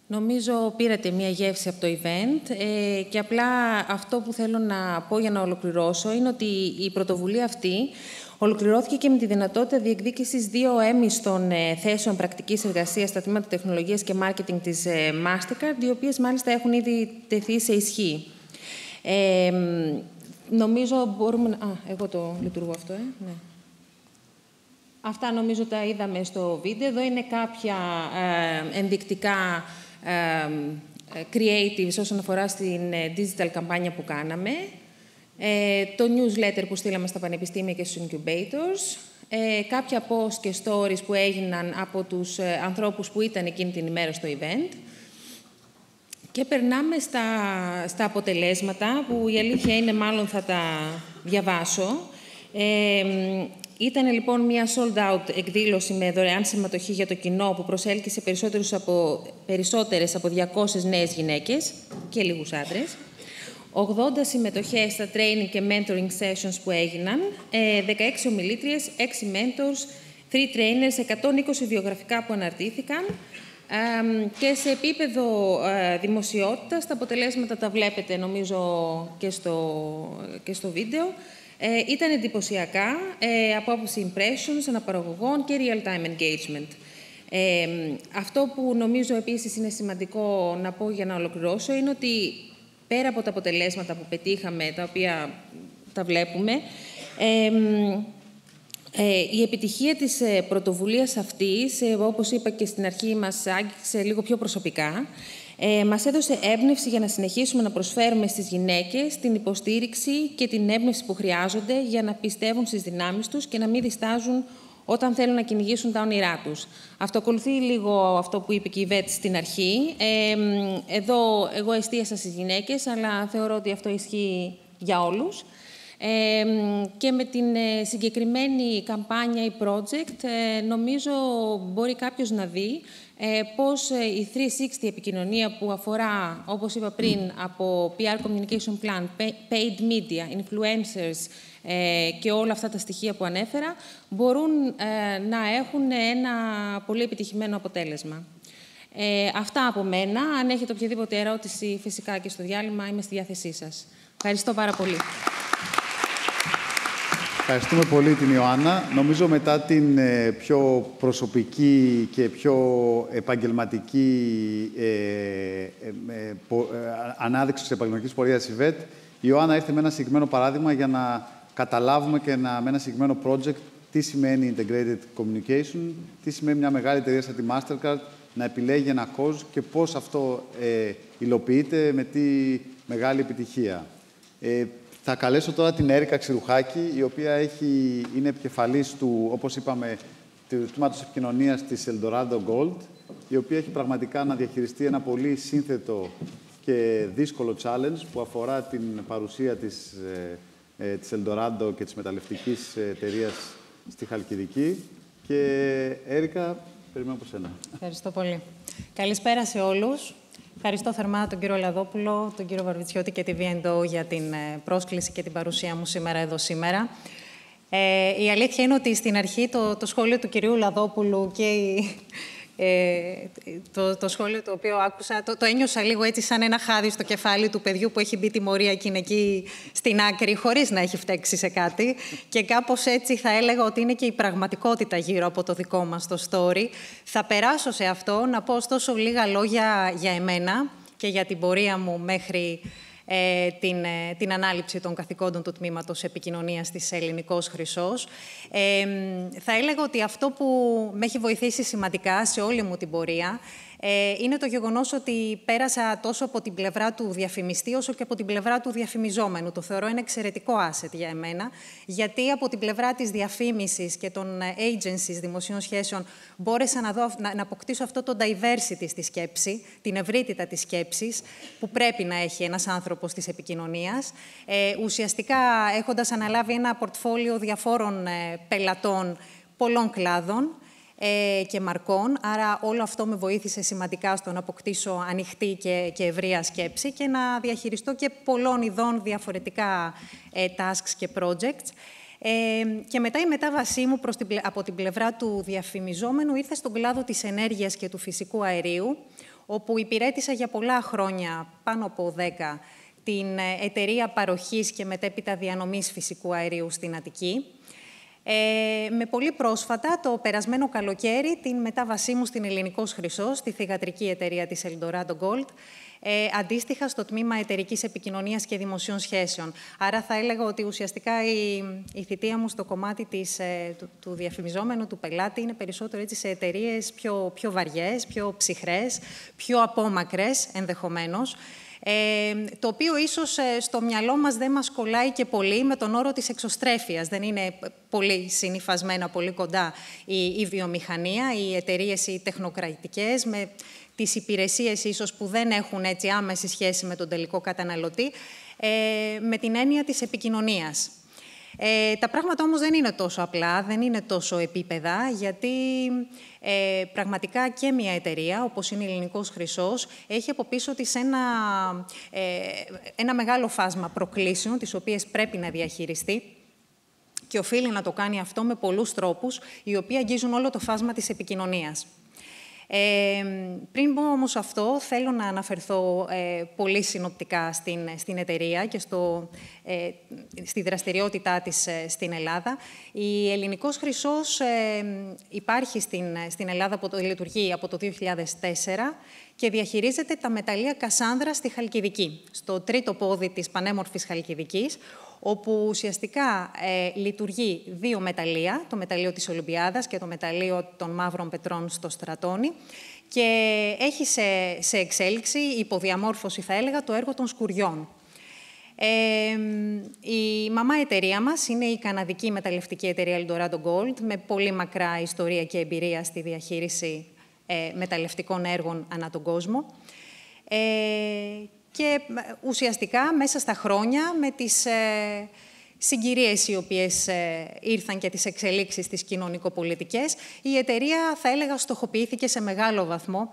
Νομίζω πήρατε μία γεύση από το event ε, και απλά αυτό που θέλω να πω για να ολοκληρώσω είναι ότι η πρωτοβουλία αυτή ολοκληρώθηκε και με τη δυνατότητα διεκδίκησης δύο έμισθων ε, θέσεων πρακτικής εργασίας στα τμήματα τεχνολογίας και μάρκετινγκ της ε, Mastercard, οι οποίες μάλιστα έχουν ήδη τεθεί σε ισχύ. Ε, νομίζω μπορούμε να... Α, εγώ το λειτουργώ αυτό, ε. Ναι. Αυτά νομίζω τα είδαμε στο βίντεο. Εδώ είναι κάποια ε, ενδεικτικά creatives όσον αφορά στην digital καμπάνια που κάναμε, το newsletter που στείλαμε στα πανεπιστήμια και στους incubators, κάποια post και stories που έγιναν από τους ανθρώπους που ήταν εκείνη την ημέρα στο event. Και περνάμε στα, στα αποτελέσματα, που η αλήθεια είναι μάλλον θα τα διαβάσω. Ε, Ήταν λοιπόν μια sold-out εκδήλωση με δωρεάν συμμετοχή για το κοινό που προσέλκυσε περισσότερους από, περισσότερες από διακόσιες νέες γυναίκες και λίγους άντρες. ογδόντα συμμετοχές στα training και mentoring sessions που έγιναν, δεκαέξι ομιλήτριες, έξι mentors, τρία trainers, εκατόν είκοσι βιογραφικά που αναρτήθηκαν και σε επίπεδο δημοσιότητας, τα αποτελέσματα τα βλέπετε νομίζω και στο, και στο βίντεο. Ε, ήταν εντυπωσιακά ε, από άποψη impressions, αναπαραγωγών και real-time engagement. Ε, αυτό που νομίζω επίσης είναι σημαντικό να πω για να ολοκληρώσω είναι ότι πέρα από τα αποτελέσματα που πετύχαμε, τα οποία τα βλέπουμε, ε, ε, η επιτυχία της πρωτοβουλίας αυτής, ε, όπως είπα και στην αρχή, μας άγγιξε λίγο πιο προσωπικά. Ε, μας έδωσε έμπνευση για να συνεχίσουμε να προσφέρουμε στις γυναίκες την υποστήριξη και την έμπνευση που χρειάζονται για να πιστεύουν στις δυνάμεις τους και να μην διστάζουν όταν θέλουν να κυνηγήσουν τα όνειρά τους. Αυτοκολουθεί λίγο αυτό που είπε και η Ιβέτ στην αρχή. Ε, εδώ εγώ εστίασα στις γυναίκες, αλλά θεωρώ ότι αυτό ισχύει για όλους. Ε, και με την συγκεκριμένη καμπάνια ή project, ε, νομίζω μπορεί κάποιος να δει Ε, πώς η τριακόσια εξήντα επικοινωνία που αφορά, όπως είπα πριν, από πι αρ Communication Plan, paid media, influencers ε, και όλα αυτά τα στοιχεία που ανέφερα, μπορούν ε, να έχουν ένα πολύ επιτυχημένο αποτέλεσμα. Ε, αυτά από μένα. Αν έχετε οποιαδήποτε ερώτηση, φυσικά και στο διάλειμμα, είμαι στη διάθεσή σας. Ευχαριστώ πάρα πολύ. Ευχαριστούμε πολύ την Ιωάννα. Νομίζω μετά την ε, πιο προσωπική και πιο επαγγελματική ε, ε, ε, πο, ε, ανάδειξη της επαγγελματικής πορείας Ιβέτ, η Ιωάννα ήρθε με ένα συγκεκριμένο παράδειγμα για να καταλάβουμε και να, με ένα συγκεκριμένο project τι σημαίνει Integrated Communication, τι σημαίνει μια μεγάλη εταιρεία σαν τη Mastercard να επιλέγει ένα cause και πώς αυτό ε, υλοποιείται με τι μεγάλη επιτυχία. Ε, Θα καλέσω τώρα την Ερικα Ξηρουχάκι, η οποία έχει, είναι επικεφαλής του, όπως είπαμε, του τμήματος επικοινωνίας της Eldorado Gold, η οποία έχει πραγματικά να διαχειριστεί ένα πολύ σύνθετο και δύσκολο challenge που αφορά την παρουσία της, ε, της Eldorado και της μεταλλευτικής εταιρείας στη Χαλκιδική. Και Ερικα, περιμένω από σένα. Ευχαριστώ πολύ. Καλησπέρα σε όλους. Ευχαριστώ θερμά τον κύριο Λαδόπουλο, τον κύριο Βαρβιτσιώτη και τη βι εντ ο για την πρόσκληση και την παρουσία μου σήμερα εδώ σήμερα. Ε, η αλήθεια είναι ότι στην αρχή το, το σχόλιο του κυρίου Λαδόπουλου και η, ε, το, το σχόλιο το οποίο άκουσα, το, το ένιωσα λίγο έτσι σαν ένα χάδι στο κεφάλι του παιδιού που έχει μπει τιμωρία και είναι εκεί στην άκρη χωρίς να έχει φταίξει σε κάτι. Και κάπως έτσι θα έλεγα ότι είναι και η πραγματικότητα γύρω από το δικό μας το story. Θα περάσω σε αυτό, να πω ωστόσο λίγα λόγια για εμένα και για την πορεία μου μέχρι ε, την, ε, την ανάληψη των καθηκόντων του τμήματος επικοινωνίας της Ελληνικός Χρυσός. Ε, θα έλεγα ότι αυτό που με έχει βοηθήσει σημαντικά σε όλη μου την πορεία ε, είναι το γεγονός ότι πέρασα τόσο από την πλευρά του διαφημιστή όσο και από την πλευρά του διαφημιζόμενου. Το θεωρώ ένα εξαιρετικό asset για εμένα, γιατί από την πλευρά της διαφήμισης και των agencies δημοσίων σχέσεων μπόρεσα να, δω, να, να αποκτήσω αυτό το diversity στη σκέψη, την ευρύτητα της σκέψης που πρέπει να έχει ένας άνθρωπος της επικοινωνίας. Ε, ουσιαστικά έχοντας αναλάβει ένα πορτφόλιο διαφόρων ε, πελατών πολλών κλάδων και μαρκών. Άρα όλο αυτό με βοήθησε σημαντικά στο να αποκτήσω ανοιχτή και, και ευρεία σκέψη και να διαχειριστώ και πολλών ειδών διαφορετικά ε, tasks και projects. Ε, και μετά η μετάβασή μου προς την, από την πλευρά του διαφημιζόμενου ήρθε στον κλάδο της ενέργειας και του φυσικού αερίου, όπου υπηρέτησα για πολλά χρόνια, πάνω από δέκα, την εταιρεία παροχής και μετέπειτα διανομής φυσικού αερίου στην Αττική. Ε, με πολύ πρόσφατα, το περασμένο καλοκαίρι, την μετάβασή μου στην Ελληνικός Χρυσός, στη θυγατρική εταιρεία της Eldorado Gold, ε, αντίστοιχα στο τμήμα εταιρικής επικοινωνίας και δημοσίων σχέσεων. Άρα θα έλεγα ότι ουσιαστικά η, η θητεία μου στο κομμάτι της, ε, του, του διαφημιζόμενου, του πελάτη, είναι περισσότερο έτσι, σε εταιρείες πιο, πιο βαριές, πιο ψυχρές, πιο απόμακρες ενδεχομένως. Ε, το οποίο ίσως στο μυαλό μας δεν μας κολλάει και πολύ με τον όρο της εξωστρέφειας. Δεν είναι πολύ συνυφασμένα, πολύ κοντά η, η βιομηχανία, οι εταιρείες οι τεχνοκρατικές, με τις υπηρεσίες ίσως που δεν έχουν έτσι, άμεση σχέση με τον τελικό καταναλωτή, ε, με την έννοια της επικοινωνίας. Ε, τα πράγματα όμως δεν είναι τόσο απλά, δεν είναι τόσο επίπεδα, γιατί ε, πραγματικά και μια εταιρεία, όπως είναι η Ελληνικός Χρυσός, έχει από πίσω της ένα, ε, ένα μεγάλο φάσμα προκλήσεων, τις οποίες πρέπει να διαχειριστεί και οφείλει να το κάνει αυτό με πολλούς τρόπους, οι οποίοι αγγίζουν όλο το φάσμα της επικοινωνίας. Ε, πριν πω όμως αυτό, θέλω να αναφερθώ ε, πολύ συνοπτικά στην, στην εταιρεία και στο, ε, στη δραστηριότητά της ε, στην Ελλάδα. Η Ελληνικός Χρυσός ε, υπάρχει στην, στην Ελλάδα, από το, λειτουργεί από το δύο χιλιάδες τέσσερα και διαχειρίζεται τα μεταλλεία Κασάνδρα στη Χαλκιδική, στο τρίτο πόδι της πανέμορφης Χαλκιδικής, όπου ουσιαστικά ε, λειτουργεί δύο μεταλλεία, το μεταλλείο της Ολυμπιάδας και το μεταλλείο των Μαύρων Πετρών στο Στρατώνι, και έχει σε, σε εξέλιξη, υποδιαμόρφωση θα έλεγα, το έργο των Σκουριών. Ε, η μαμά εταιρεία μας είναι η καναδική μεταλλευτική εταιρεία Eldorado Gold, με πολύ μακρά ιστορία και εμπειρία στη διαχείριση ε, μεταλλευτικών έργων ανά τον κόσμο. Ε, Και ουσιαστικά μέσα στα χρόνια, με τις ε, συγκυρίες οι οποίες ε, ήρθαν και τις εξελίξεις τις κοινωνικοπολιτικές, η εταιρεία θα έλεγα στοχοποιήθηκε σε μεγάλο βαθμό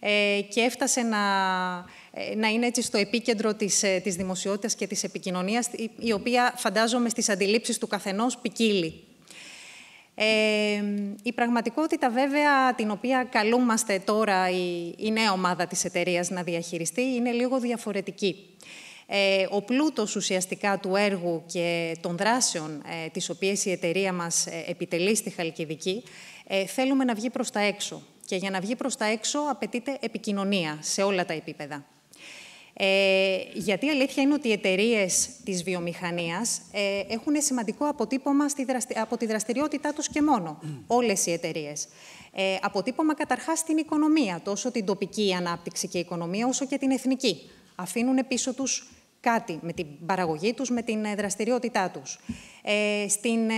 ε, και έφτασε να, ε, να είναι έτσι στο επίκεντρο της, ε, της δημοσιότητας και της επικοινωνίας, η, η οποία φαντάζομαι στις αντιλήψεις του καθενός ποικίλει. Ε, η πραγματικότητα βέβαια την οποία καλούμαστε τώρα η, η νέα ομάδα της εταιρείας να διαχειριστεί είναι λίγο διαφορετική. Ε, ο πλούτος ουσιαστικά του έργου και των δράσεων ε, τις οποίες η εταιρεία μας ε, επιτελεί στη Χαλκιδική ε, θέλουμε να βγει προς τα έξω. Και για να βγει προς τα έξω απαιτείται επικοινωνία σε όλα τα επίπεδα. Ε, γιατί η αλήθεια είναι ότι οι εταιρείες της βιομηχανίας ε, έχουν σημαντικό αποτύπωμα στη δραστη... από τη δραστηριότητά τους και μόνο. Mm. Όλες οι εταιρείες. Ε, αποτύπωμα καταρχάς στην οικονομία, τόσο την τοπική ανάπτυξη και οικονομία, όσο και την εθνική. Αφήνουν πίσω τους κάτι με την παραγωγή τους, με την δραστηριότητά τους. Ε, στην ε,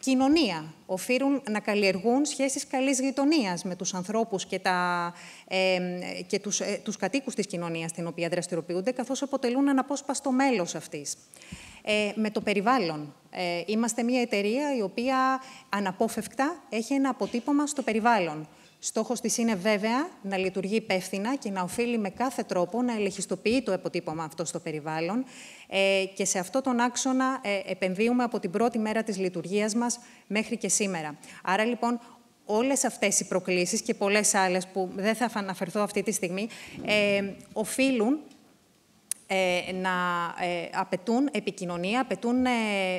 κοινωνία οφείλουν να καλλιεργούν σχέσεις καλής γειτονίας με τους ανθρώπους και, τα, ε, και τους, ε, τους κατοίκους της κοινωνίας στην οποία δραστηριοποιούνται, καθώς αποτελούν αναπόσπαστο μέλος αυτής. Ε, με το περιβάλλον. Ε, είμαστε μια εταιρεία η οποία αναπόφευκτα έχει ένα αποτύπωμα στο περιβάλλον. Στόχος της είναι βέβαια να λειτουργεί υπεύθυνα και να οφείλει με κάθε τρόπο να ελεγχιστοποιεί το αποτύπωμα αυτό στο περιβάλλον ε, και σε αυτό τον άξονα ε, επενδύουμε από την πρώτη μέρα της λειτουργίας μας μέχρι και σήμερα. Άρα λοιπόν όλες αυτές οι προκλήσεις και πολλές άλλες που δεν θα αναφερθώ αυτή τη στιγμή ε, οφείλουν ε, να ε, απαιτούν επικοινωνία, απαιτούν ε,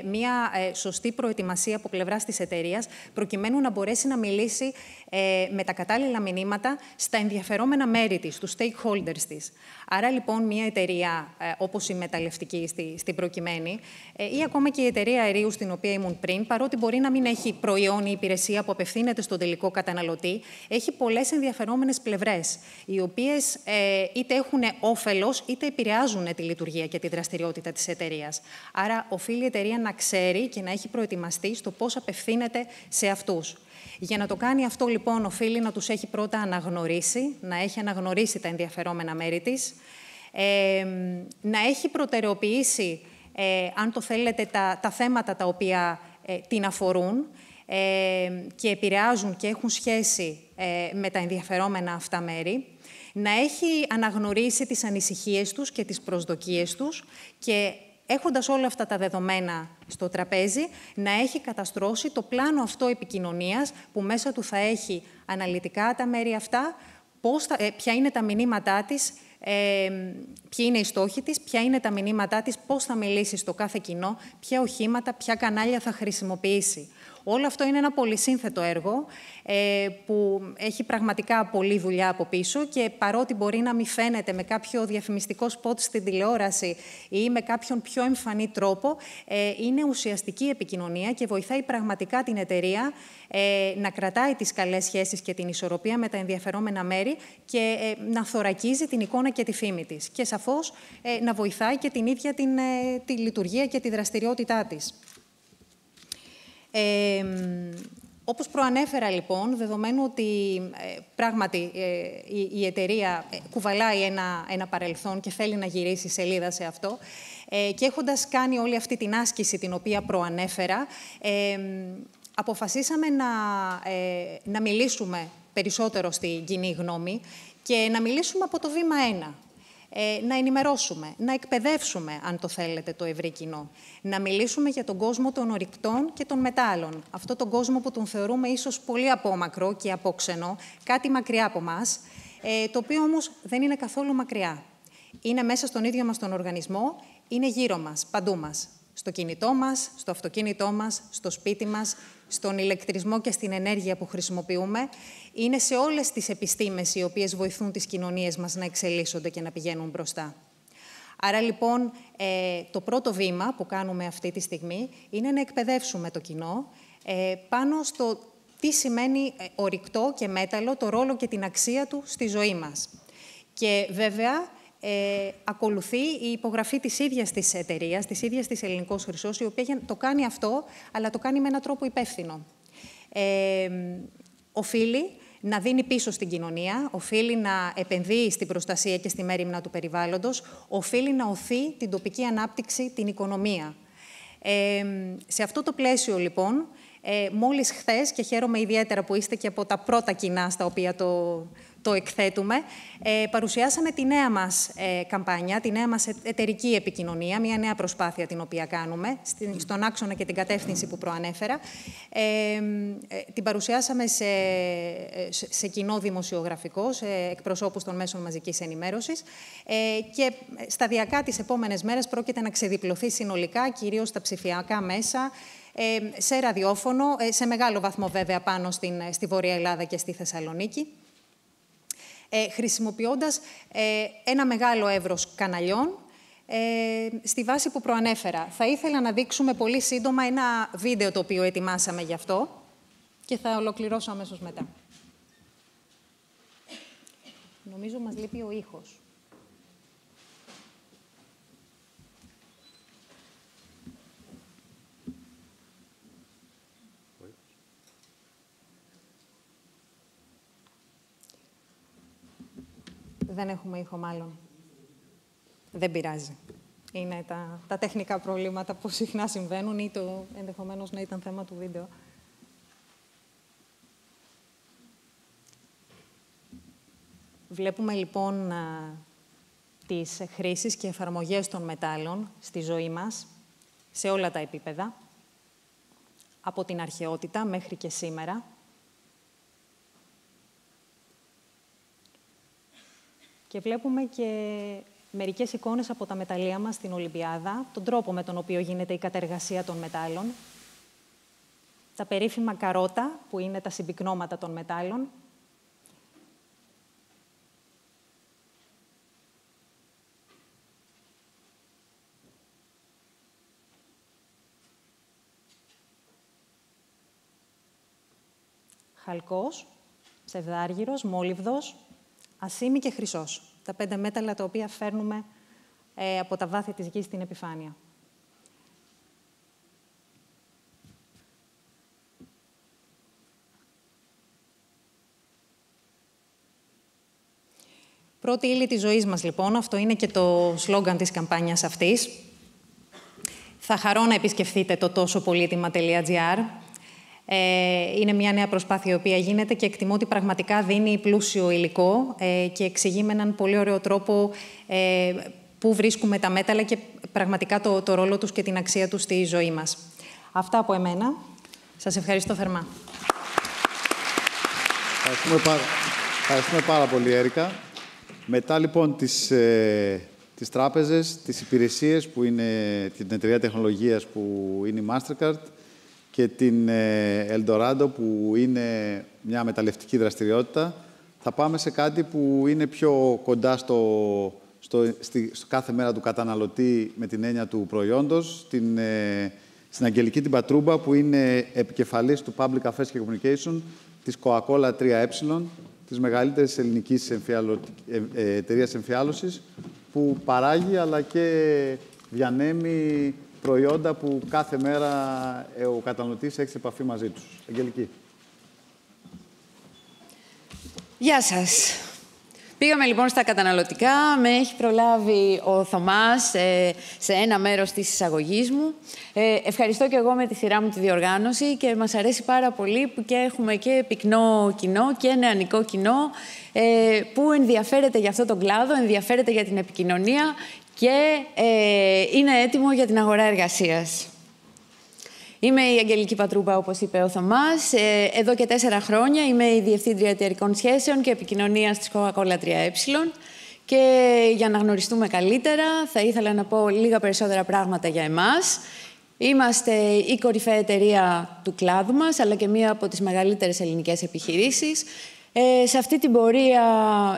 μια ε, σωστή προετοιμασία από πλευράς της εταιρείας προκειμένου να μπορέσει να μιλήσει ε, με τα κατάλληλα μηνύματα στα ενδιαφερόμενα μέρη της, στους stakeholders της. Άρα λοιπόν μια εταιρεία ε, όπως η μεταλλευτική στη, στην προκειμένη ε, ή ακόμα και η εταιρεία αερίου στην οποία ήμουν πριν, παρότι μπορεί να μην έχει προϊόν ή υπηρεσία που απευθύνεται στον τελικό καταναλωτή, έχει πολλές ενδιαφερόμενες πλευρές, οι οποίες ε, είτε έχουν όφελος είτε επηρεάζουν τη λειτουργία και τη δραστηριότητα της εταιρείας. Άρα, οφείλει η εταιρεία να ξέρει και να έχει προετοιμαστεί στο πώς απευθύνεται σε αυτούς. Για να το κάνει αυτό, λοιπόν, οφείλει να τους έχει πρώτα αναγνωρίσει, να έχει αναγνωρίσει τα ενδιαφερόμενα μέρη της, ε, να έχει προτεραιοποιήσει, ε, αν το θέλετε, τα, τα θέματα τα οποία ε, την αφορούν ε, και επηρεάζουν και έχουν σχέση ε, με τα ενδιαφερόμενα αυτά μέρη, να έχει αναγνωρίσει τις ανησυχίες τους και τις προσδοκίες τους και έχοντας όλα αυτά τα δεδομένα στο τραπέζι, να έχει καταστρώσει το πλάνο αυτό επικοινωνίας που μέσα του θα έχει αναλυτικά τα μέρη αυτά, πώς θα, ε, ποια είναι τα μηνύματά της, ε, ποιοι είναι οι στόχοι της, ποια είναι τα μηνύματά της, πώς θα μιλήσει στο κάθε κοινό, ποια οχήματα, ποια κανάλια θα χρησιμοποιήσει. Όλο αυτό είναι ένα πολυσύνθετο έργο ε, που έχει πραγματικά πολλή δουλειά από πίσω και παρότι μπορεί να μην φαίνεται με κάποιο διαφημιστικό σποτ στην τηλεόραση ή με κάποιον πιο εμφανή τρόπο, ε, είναι ουσιαστική επικοινωνία και βοηθάει πραγματικά την εταιρεία ε, να κρατάει τις καλές σχέσεις και την ισορροπία με τα ενδιαφερόμενα μέρη και ε, να θωρακίζει την εικόνα και τη φήμη της. Και σαφώς ε, να βοηθάει και την ίδια την, ε, τη λειτουργία και τη δραστηριότητά της. Ε, όπως προανέφερα λοιπόν, δεδομένου ότι ε, πράγματι ε, η, η εταιρεία ε, κουβαλάει ένα, ένα παρελθόν και θέλει να γυρίσει σελίδα σε αυτό ε, και έχοντας κάνει όλη αυτή την άσκηση την οποία προανέφερα, ε, αποφασίσαμε να, ε, να μιλήσουμε περισσότερο στην κοινή γνώμη και να μιλήσουμε από το βήμα ένα. Να ενημερώσουμε, να εκπαιδεύσουμε, αν το θέλετε, το ευρύ κοινό. Να μιλήσουμε για τον κόσμο των ορυκτών και των μετάλλων. Αυτό τον κόσμο που τον θεωρούμε ίσως πολύ απόμακρο και απόξενο, κάτι μακριά από μας, το οποίο όμως δεν είναι καθόλου μακριά. Είναι μέσα στον ίδιο μας τον οργανισμό, είναι γύρω μας, παντού μας. Στο κινητό μας, στο αυτοκίνητό μας, στο σπίτι μας, στον ηλεκτρισμό και στην ενέργεια που χρησιμοποιούμε. Είναι σε όλες τις επιστήμες οι οποίες βοηθούν τις κοινωνίες μας να εξελίσσονται και να πηγαίνουν μπροστά. Άρα λοιπόν το πρώτο βήμα που κάνουμε αυτή τη στιγμή είναι να εκπαιδεύσουμε το κοινό πάνω στο τι σημαίνει ορυκτό και μέταλλο, το ρόλο και την αξία του στη ζωή μας. Και βέβαια, Ε, ακολουθεί η υπογραφή της ίδιας της εταιρείας, της ίδιας της Ελληνικός Χρυσός, η οποία το κάνει αυτό, αλλά το κάνει με έναν τρόπο υπεύθυνο. Ε, οφείλει να δίνει πίσω στην κοινωνία, οφείλει να επενδύει στην προστασία και στη μέριμνα του περιβάλλοντος, οφείλει να οθεί την τοπική ανάπτυξη, την οικονομία. Ε, σε αυτό το πλαίσιο, λοιπόν, ε, μόλις χθες, και χαίρομαι ιδιαίτερα που είστε και από τα πρώτα κοινά στα οποία το... το εκθέτουμε. Ε, παρουσιάσαμε τη νέα μας ε, καμπάνια, τη νέα μας εταιρική επικοινωνία, μια νέα προσπάθεια την οποία κάνουμε, στην, στον άξονα και την κατεύθυνση που προανέφερα. Ε, ε, την παρουσιάσαμε σε, σε κοινό δημοσιογραφικό, σε εκπροσώπους των μέσων μαζικής ενημέρωσης ε, και σταδιακά τις επόμενες μέρες πρόκειται να ξεδιπλωθεί συνολικά, κυρίως στα ψηφιακά μέσα, σε ραδιόφωνο, σε μεγάλο βαθμό βέβαια πάνω στην, στη Βόρεια Ελλάδα και στη Θεσσαλονίκη, ε, χρησιμοποιώντας ε, ένα μεγάλο εύρος καναλιών ε, στη βάση που προανέφερα. Θα ήθελα να δείξουμε πολύ σύντομα ένα βίντεο το οποίο ετοιμάσαμε γι' αυτό και θα ολοκληρώσω αμέσως μετά. Νομίζω μας λείπει ο ήχος. Δεν έχουμε ήχο, μάλλον. Δεν πειράζει. Είναι τα, τα τεχνικά προβλήματα που συχνά συμβαίνουν ή το ενδεχομένως να ήταν θέμα του βίντεο. Βλέπουμε λοιπόν α, τις χρήσεις και εφαρμογές των μετάλλων στη ζωή μας, σε όλα τα επίπεδα, από την αρχαιότητα μέχρι και σήμερα. Και βλέπουμε και μερικές εικόνες από τα μεταλλεία μας στην Ολυμπιάδα, τον τρόπο με τον οποίο γίνεται η κατεργασία των μετάλλων, τα περίφημα καρότα, που είναι τα συμπυκνώματα των μετάλλων, χαλκός, ψευδάργυρος, μόλιβδος, ασήμι και χρυσός, τα πέντε μέταλλα τα οποία φέρνουμε ε, από τα βάθη της γης στην επιφάνεια. Πρώτη ύλη της ζωής μας, λοιπόν, αυτό είναι και το σλόγγαν της καμπάνιας αυτής. Θα χαρώ να επισκεφθείτε το τόσο πολύτιμα.gr. Είναι μια νέα προσπάθεια η οποία γίνεται και εκτιμώ ότι πραγματικά δίνει πλούσιο υλικό και εξηγεί με έναν πολύ ωραίο τρόπο πού βρίσκουμε τα μέταλλα και πραγματικά το, το ρόλο τους και την αξία τους στη ζωή μας. Αυτά από εμένα. Σας ευχαριστώ θερμά. Ευχαριστούμε πάρα, ευχαριστούμε πάρα πολύ, Έρικα. Μετά λοιπόν τις, ε, τις τράπεζες, τις υπηρεσίες που είναι την εταιρεία τεχνολογίας που είναι η Mastercard, και την Eldorado, που είναι μια μεταλλευτική δραστηριότητα, θα πάμε σε κάτι που είναι πιο κοντά στο, στο, στη, στο κάθε μέρα του καταναλωτή με την έννοια του προϊόντος, την, ε, στην Αγγελική την Πατρούμπα, που είναι επικεφαλής του Public Affairs και Communication της Coca-Cola τρία ε, της μεγαλύτερης ελληνικής εμφιαλω... ε, ε, εταιρείας εμφιάλωσης, που παράγει αλλά και διανέμει προϊόντα που κάθε μέρα ο καταναλωτής έχει επαφή μαζί τους. Αγγελική. Γεια σας. Πήγαμε λοιπόν στα καταναλωτικά. Με έχει προλάβει ο Θωμάς ε, σε ένα μέρος της εισαγωγής μου. Ε, ευχαριστώ και εγώ με τη σειρά μου τη διοργάνωση και μας αρέσει πάρα πολύ που και έχουμε και πυκνό κοινό και νεανικό κοινό ε, που ενδιαφέρεται για αυτό τον κλάδο, ενδιαφέρεται για την επικοινωνία και ε, είναι έτοιμο για την αγορά εργασίας. Είμαι η Αγγελική Πατρούμπα, όπως είπε ο Θωμάς. Ε, εδώ και τέσσερα χρόνια είμαι η Διευθύντρια Εταιρικών Σχέσεων και Επικοινωνίας της Coca-Cola τρία ε. Και για να γνωριστούμε καλύτερα, θα ήθελα να πω λίγα περισσότερα πράγματα για εμάς. Είμαστε η κορυφαία εταιρεία του κλάδου μας, αλλά και μία από τις μεγαλύτερες ελληνικές επιχειρήσεις. Ε, σε αυτή την πορεία,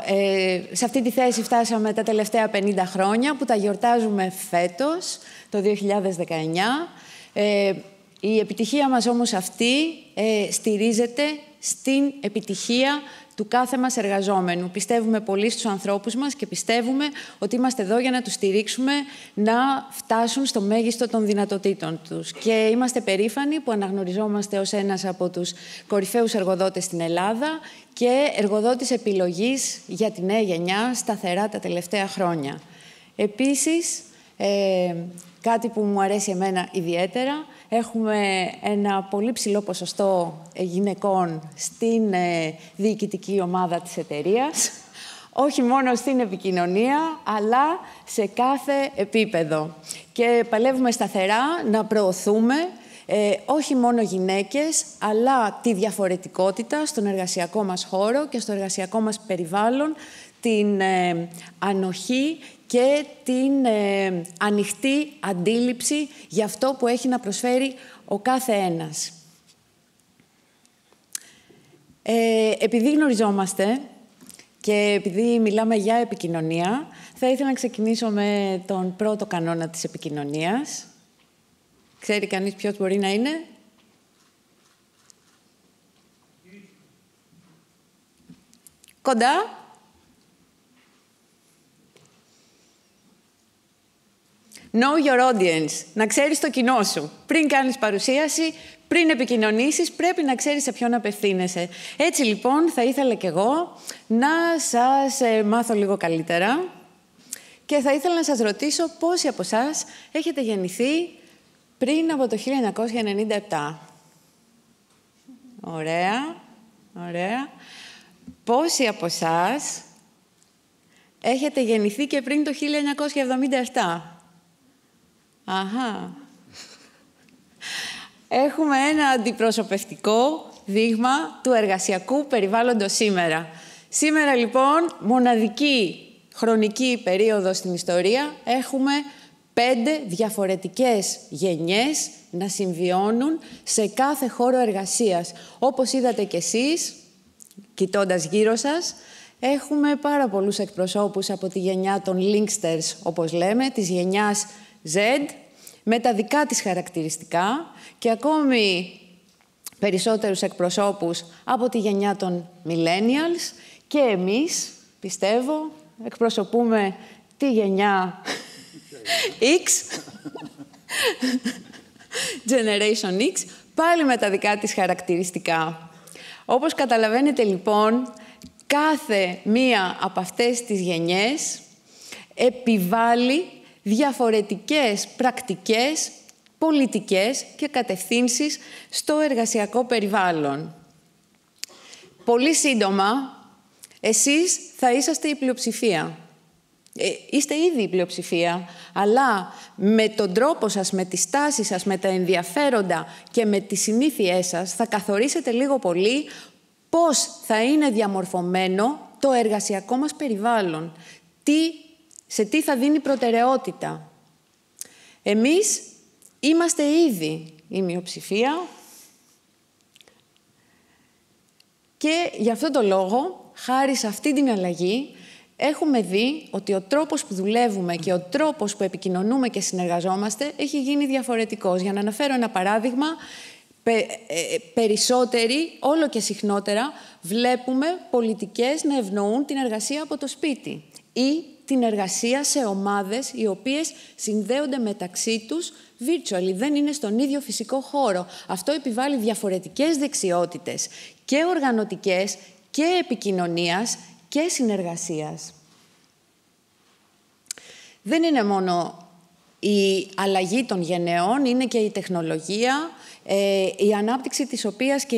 ε, σε αυτή τη θέση φτάσαμε τα τελευταία πενήντα χρόνια, που τα γιορτάζουμε φέτος, το δύο χιλιάδες δεκαεννιά. Ε, η επιτυχία μας όμως αυτή ε, στηρίζεται στην επιτυχία του κάθε μας εργαζόμενου. Πιστεύουμε πολύ στους ανθρώπους μας και πιστεύουμε ότι είμαστε εδώ για να τους στηρίξουμε να φτάσουν στο μέγιστο των δυνατοτήτων τους. Και είμαστε περήφανοι που αναγνωριζόμαστε ως ένας από τους κορυφαίους εργοδότες στην Ελλάδα και εργοδότης επιλογής για τη νέα γενιά σταθερά τα τελευταία χρόνια. Επίσης, ε, κάτι που μου αρέσει εμένα ιδιαίτερα, Έχουμε ένα πολύ ψηλό ποσοστό γυναικών στην διοικητική ομάδα της εταιρείας. Όχι μόνο στην επικοινωνία, αλλά σε κάθε επίπεδο. Και παλεύουμε σταθερά να προωθούμε ε, όχι μόνο γυναίκες, αλλά τη διαφορετικότητα στον εργασιακό μας χώρο και στο εργασιακό μας περιβάλλον, την ε, ανοχή και την ε, ανοιχτή αντίληψη για αυτό που έχει να προσφέρει ο κάθε ένας. Ε, επειδή γνωριζόμαστε και επειδή μιλάμε για επικοινωνία, θα ήθελα να ξεκινήσω με τον πρώτο κανόνα της επικοινωνίας. Ξέρει κανείς ποιος μπορεί να είναι? Κοντά. Know your audience. Να ξέρεις το κοινό σου. Πριν κάνεις παρουσίαση, πριν επικοινωνήσεις, πρέπει να ξέρεις σε ποιον απευθύνεσαι. Έτσι λοιπόν, θα ήθελα κι εγώ να σας ε, μάθω λίγο καλύτερα και θα ήθελα να σας ρωτήσω πόσοι από εσάς έχετε γεννηθεί πριν από το χίλια εννιακόσια ενενήντα επτά. Ωραία, ωραία. Πόσοι από εσάς έχετε γεννηθεί και πριν το χίλια εννιακόσια εβδομήντα επτά. Αχα. Έχουμε ένα αντιπροσωπευτικό δείγμα του εργασιακού περιβάλλοντος σήμερα. Σήμερα, λοιπόν, μοναδική χρονική περίοδο στην ιστορία, έχουμε πέντε διαφορετικές γενιές να συμβιώνουν σε κάθε χώρο εργασίας. Όπως είδατε κι εσείς, κοιτώντας γύρω σας, έχουμε πάρα πολλούς εκπροσώπους από τη γενιά των Linksters, όπως λέμε, της γενιάς Z, με τα δικά της χαρακτηριστικά και ακόμη περισσότερους εκπροσώπους από τη γενιά των Millennials και εμείς, πιστεύω, εκπροσωπούμε τη γενιά X, Generation X, πάλι με τα δικά της χαρακτηριστικά. Όπως καταλαβαίνετε λοιπόν, κάθε μία από αυτές τις γενιές επιβάλλει διαφορετικές πρακτικές, πολιτικές και κατευθύνσεις στο εργασιακό περιβάλλον. Πολύ σύντομα, εσείς θα είσαστε η πλειοψηφία. Ε, είστε ήδη η πλειοψηφία, αλλά με τον τρόπο σας, με τη στάση σας, με τα ενδιαφέροντα και με τις συνήθειές σας, θα καθορίσετε λίγο πολύ πώς θα είναι διαμορφωμένο το εργασιακό μας περιβάλλον. Τι Σε τι θα δίνει προτεραιότητα. Εμείς είμαστε ήδη η μειοψηφία και γι' αυτό το λόγο, χάρη σε αυτή την αλλαγή, έχουμε δει ότι ο τρόπος που δουλεύουμε και ο τρόπος που επικοινωνούμε και συνεργαζόμαστε έχει γίνει διαφορετικός. Για να αναφέρω ένα παράδειγμα, περισσότεροι, όλο και συχνότερα, βλέπουμε πολιτικές να ευνοούν την εργασία από το σπίτι ή την εργασία σε ομάδες οι οποίες συνδέονται μεταξύ τους virtually, δεν είναι στον ίδιο φυσικό χώρο. Αυτό επιβάλλει διαφορετικές δεξιότητες και οργανωτικές και επικοινωνίας και συνεργασίας. Δεν είναι μόνο η αλλαγή των γενεών, είναι και η τεχνολογία, η ανάπτυξη της οποίας και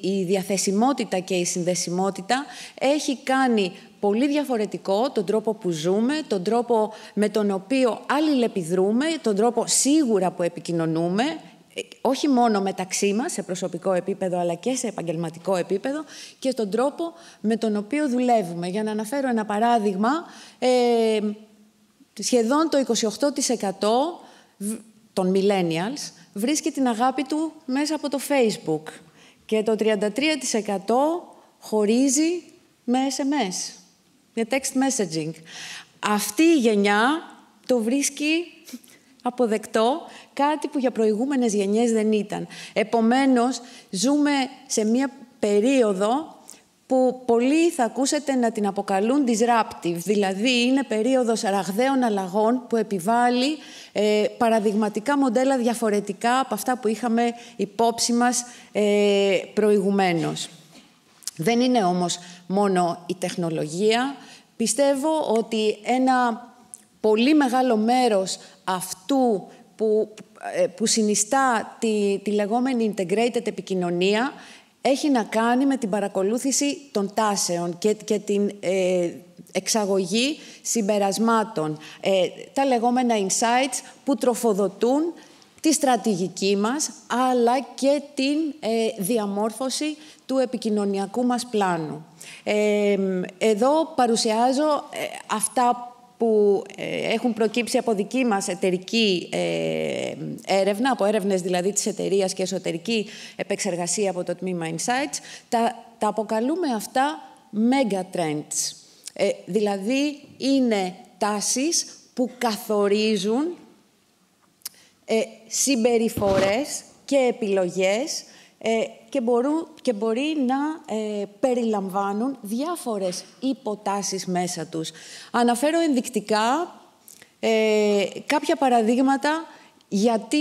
η διαθεσιμότητα και η συνδεσιμότητα έχει κάνει πολύ διαφορετικό τον τρόπο που ζούμε, τον τρόπο με τον οποίο αλληλεπιδρούμε, τον τρόπο σίγουρα που επικοινωνούμε, όχι μόνο μεταξύ μας, σε προσωπικό επίπεδο, αλλά και σε επαγγελματικό επίπεδο, και τον τρόπο με τον οποίο δουλεύουμε. Για να αναφέρω ένα παράδειγμα, ε, σχεδόν το είκοσι οκτώ τοις εκατό των millennials βρίσκει την αγάπη του μέσα από το Facebook και το τριάντα τρία τοις εκατό χωρίζει με ες εμ ες. Για text messaging. Αυτή η γενιά το βρίσκει αποδεκτό, κάτι που για προηγούμενες γενιές δεν ήταν. Επομένως, ζούμε σε μία περίοδο που πολλοί θα ακούσετε να την αποκαλούν disruptive, δηλαδή είναι περίοδος ραγδαίων αλλαγών που επιβάλλει ε, παραδειγματικά μοντέλα διαφορετικά από αυτά που είχαμε υπόψη μας ε, προηγουμένως. Δεν είναι όμως μόνο η τεχνολογία. Πιστεύω ότι ένα πολύ μεγάλο μέρος αυτού που, που συνιστά τη, τη λεγόμενη integrated επικοινωνία, έχει να κάνει με την παρακολούθηση των τάσεων και, και την ε, εξαγωγή συμπερασμάτων. Ε, τα λεγόμενα insights που τροφοδοτούν τη στρατηγική μας, αλλά και την ε, διαμόρφωση του επικοινωνιακού μας πλάνου. Ε, εδώ παρουσιάζω ε, αυτά που ε, έχουν προκύψει από δική μας εταιρική ε, έρευνα, από έρευνες δηλαδή της εταιρείας και εσωτερική επεξεργασία από το τμήμα Insights. Τα, τα αποκαλούμε αυτά mega trends. Ε, δηλαδή είναι τάσεις που καθορίζουν Ε, συμπεριφορές και επιλογές ε, και, μπορούν, και μπορεί να ε, περιλαμβάνουν διάφορες υποτάσεις μέσα τους. Αναφέρω ενδεικτικά ε, κάποια παραδείγματα, γιατί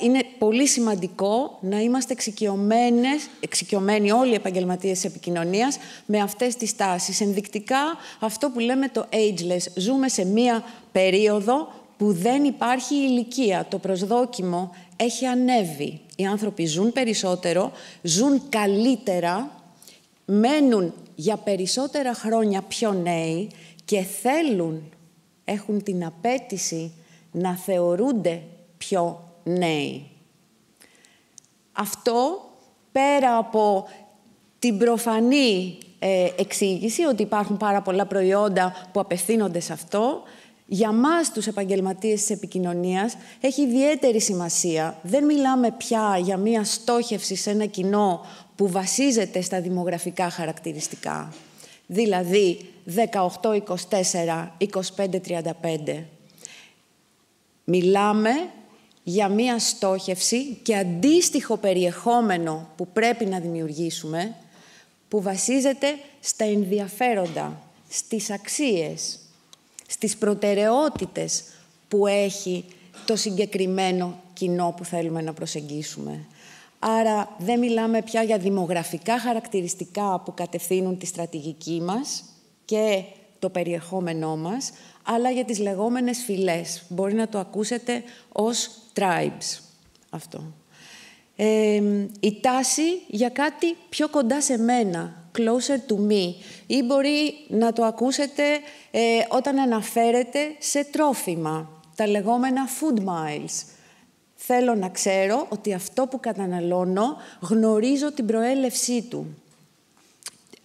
είναι πολύ σημαντικό να είμαστε εξοικειωμένοι όλοι οι επαγγελματίες επικοινωνίας με αυτές τις τάσεις. Ενδεικτικά αυτό που λέμε το ageless. Ζούμε σε μία περίοδο που δεν υπάρχει ηλικία. Το προσδόκιμο έχει ανέβει. Οι άνθρωποι ζουν περισσότερο, ζουν καλύτερα, μένουν για περισσότερα χρόνια πιο νέοι και θέλουν, έχουν την απέτηση να θεωρούνται πιο νέοι. Αυτό, πέρα από την προφανή ε, εξήγηση ότι υπάρχουν πάρα πολλά προϊόντα που απευθύνονται σε αυτό, για μας τους επαγγελματίες της επικοινωνίας έχει ιδιαίτερη σημασία. Δεν μιλάμε πια για μία στόχευση σε ένα κοινό που βασίζεται στα δημογραφικά χαρακτηριστικά. Δηλαδή, δεκαοκτώ εικοσιτέσσερα, εικοσιπέντε τριανταπέντε. Μιλάμε για μία στόχευση και αντίστοιχο περιεχόμενο που πρέπει να δημιουργήσουμε, που βασίζεται στα ενδιαφέροντα, στις αξίες, στις προτεραιότητες που έχει το συγκεκριμένο κοινό που θέλουμε να προσεγγίσουμε. Άρα δεν μιλάμε πια για δημογραφικά χαρακτηριστικά που κατευθύνουν τη στρατηγική μας και το περιεχόμενό μας, αλλά για τις λεγόμενες φυλές. Μπορεί να το ακούσετε ως tribes. Αυτό. Ε, η τάση για κάτι πιο κοντά σε μένα, closer to me, ή μπορεί να το ακούσετε ε, όταν αναφέρεται σε τρόφιμα, τα λεγόμενα food miles. Θέλω να ξέρω ότι αυτό που καταναλώνω γνωρίζω την προέλευσή του.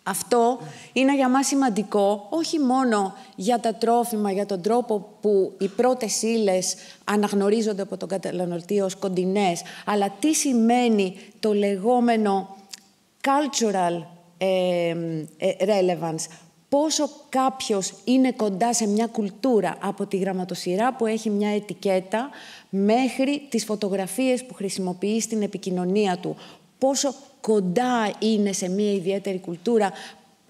Αυτό είναι για μας σημαντικό, όχι μόνο για τα τρόφιμα, για τον τρόπο που οι πρώτες ύλες αναγνωρίζονται από τον καταναλωτή ως κοντινές, αλλά τι σημαίνει το λεγόμενο cultural relevance. Πόσο κάποιος είναι κοντά σε μια κουλτούρα, από τη γραμματοσυρά που έχει μια ετικέτα μέχρι τις φωτογραφίες που χρησιμοποιεί στην επικοινωνία του. Πόσο κοντά είναι σε μια ιδιαίτερη κουλτούρα,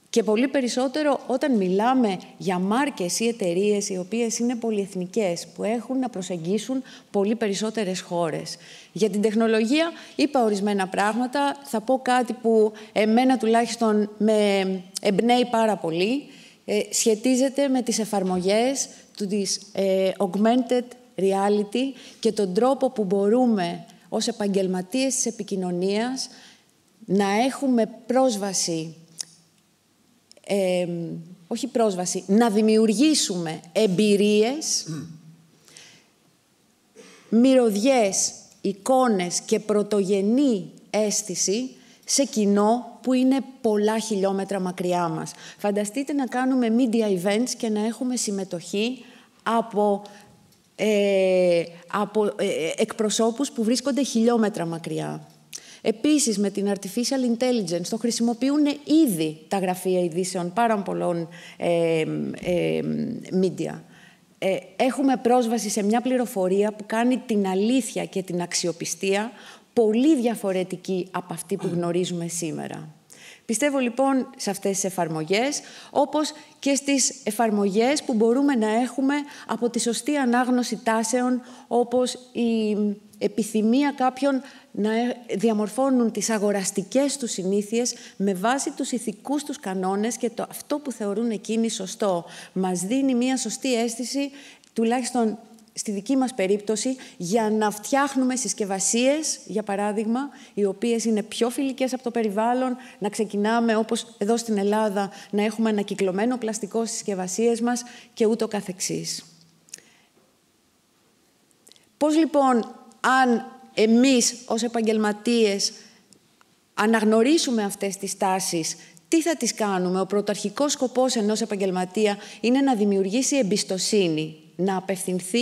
και πολύ περισσότερο όταν μιλάμε για μάρκες ή εταιρείες οι οποίες είναι πολυεθνικές, που έχουν να προσεγγίσουν πολύ περισσότερες χώρες. Για την τεχνολογία είπα ορισμένα πράγματα. Θα πω κάτι που εμένα τουλάχιστον με εμπνέει πάρα πολύ. Ε, σχετίζεται με τις εφαρμογές του της ε, augmented reality και τον τρόπο που μπορούμε ως επαγγελματίες της επικοινωνίας να έχουμε πρόσβαση, Ε, όχι πρόσβαση, να δημιουργήσουμε εμπειρίες, μυρωδιές, εικόνες και πρωτογενή αίσθηση σε κοινό που είναι πολλά χιλιόμετρα μακριά μας. Φανταστείτε να κάνουμε media events και να έχουμε συμμετοχή από, ε, από ε, εκπροσώπους που βρίσκονται χιλιόμετρα μακριά. Επίσης, με την artificial intelligence, το χρησιμοποιούν ήδη τα γραφεία ειδήσεων πάρα πολλών ε, ε, media. Ε, έχουμε πρόσβαση σε μια πληροφορία που κάνει την αλήθεια και την αξιοπιστία πολύ διαφορετική από αυτή που γνωρίζουμε σήμερα. Πιστεύω λοιπόν σε αυτές τις εφαρμογές, όπως και στις εφαρμογές που μπορούμε να έχουμε από τη σωστή ανάγνωση τάσεων, όπως η επιθυμία κάποιων να διαμορφώνουν τις αγοραστικές τους συνήθειες με βάση τους ηθικούς τους κανόνες και το αυτό που θεωρούν εκείνοι σωστό. Μας δίνει μια σωστή αίσθηση, τουλάχιστον στη δική μας περίπτωση, για να φτιάχνουμε συσκευασίες, για παράδειγμα, οι οποίες είναι πιο φιλικές από το περιβάλλον, να ξεκινάμε, όπως εδώ στην Ελλάδα, να έχουμε ανακυκλωμένο πλαστικό στις συσκευασίες μας και ούτω καθεξής. Πώς λοιπόν, αν εμείς ως επαγγελματίες αναγνωρίσουμε αυτές τις τάσεις, τι θα τις κάνουμε? Ο πρωταρχικός σκοπός ενός επαγγελματία είναι να δημιουργήσει εμπιστοσύνη, να απευθυνθεί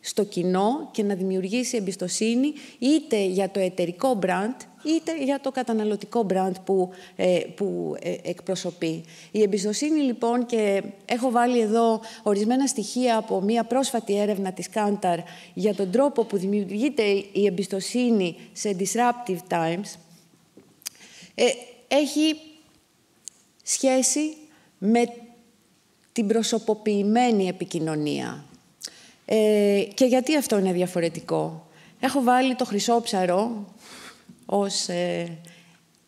στο κοινό και να δημιουργήσει εμπιστοσύνη είτε για το εταιρικό μπραντ, είτε για το καταναλωτικό μπραντ που, ε, που ε, εκπροσωπεί. Η εμπιστοσύνη, λοιπόν, και έχω βάλει εδώ ορισμένα στοιχεία από μία πρόσφατη έρευνα της Κάνταρ για τον τρόπο που δημιουργείται η εμπιστοσύνη σε disruptive times, ε, έχει σχέση με την προσωποποιημένη επικοινωνία. Ε, και γιατί αυτό είναι διαφορετικό? Έχω βάλει το χρυσόψαρο ως ε,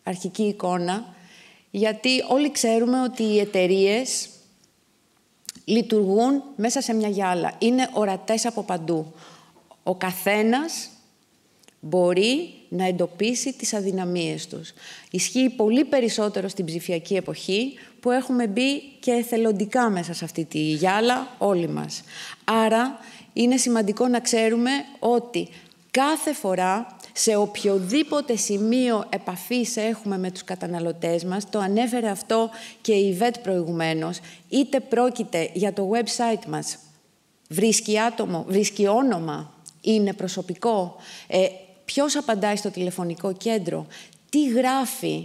αρχική εικόνα, γιατί όλοι ξέρουμε ότι οι εταιρείες λειτουργούν μέσα σε μια γυάλα. Είναι ορατές από παντού. Ο καθένας μπορεί να εντοπίσει τις αδυναμίες τους. Ισχύει πολύ περισσότερο στην ψηφιακή εποχή, που έχουμε μπει και εθελοντικά μέσα σε αυτή τη γυάλα όλοι μας. Άρα, είναι σημαντικό να ξέρουμε ότι κάθε φορά, σε οποιοδήποτε σημείο επαφής έχουμε με τους καταναλωτές μας, το ανέφερε αυτό και η Ιβέτ προηγουμένως, είτε πρόκειται για το website μας, βρίσκει άτομο, βρίσκει όνομα, είναι προσωπικό, ε, ποιος απαντάει στο τηλεφωνικό κέντρο, τι γράφει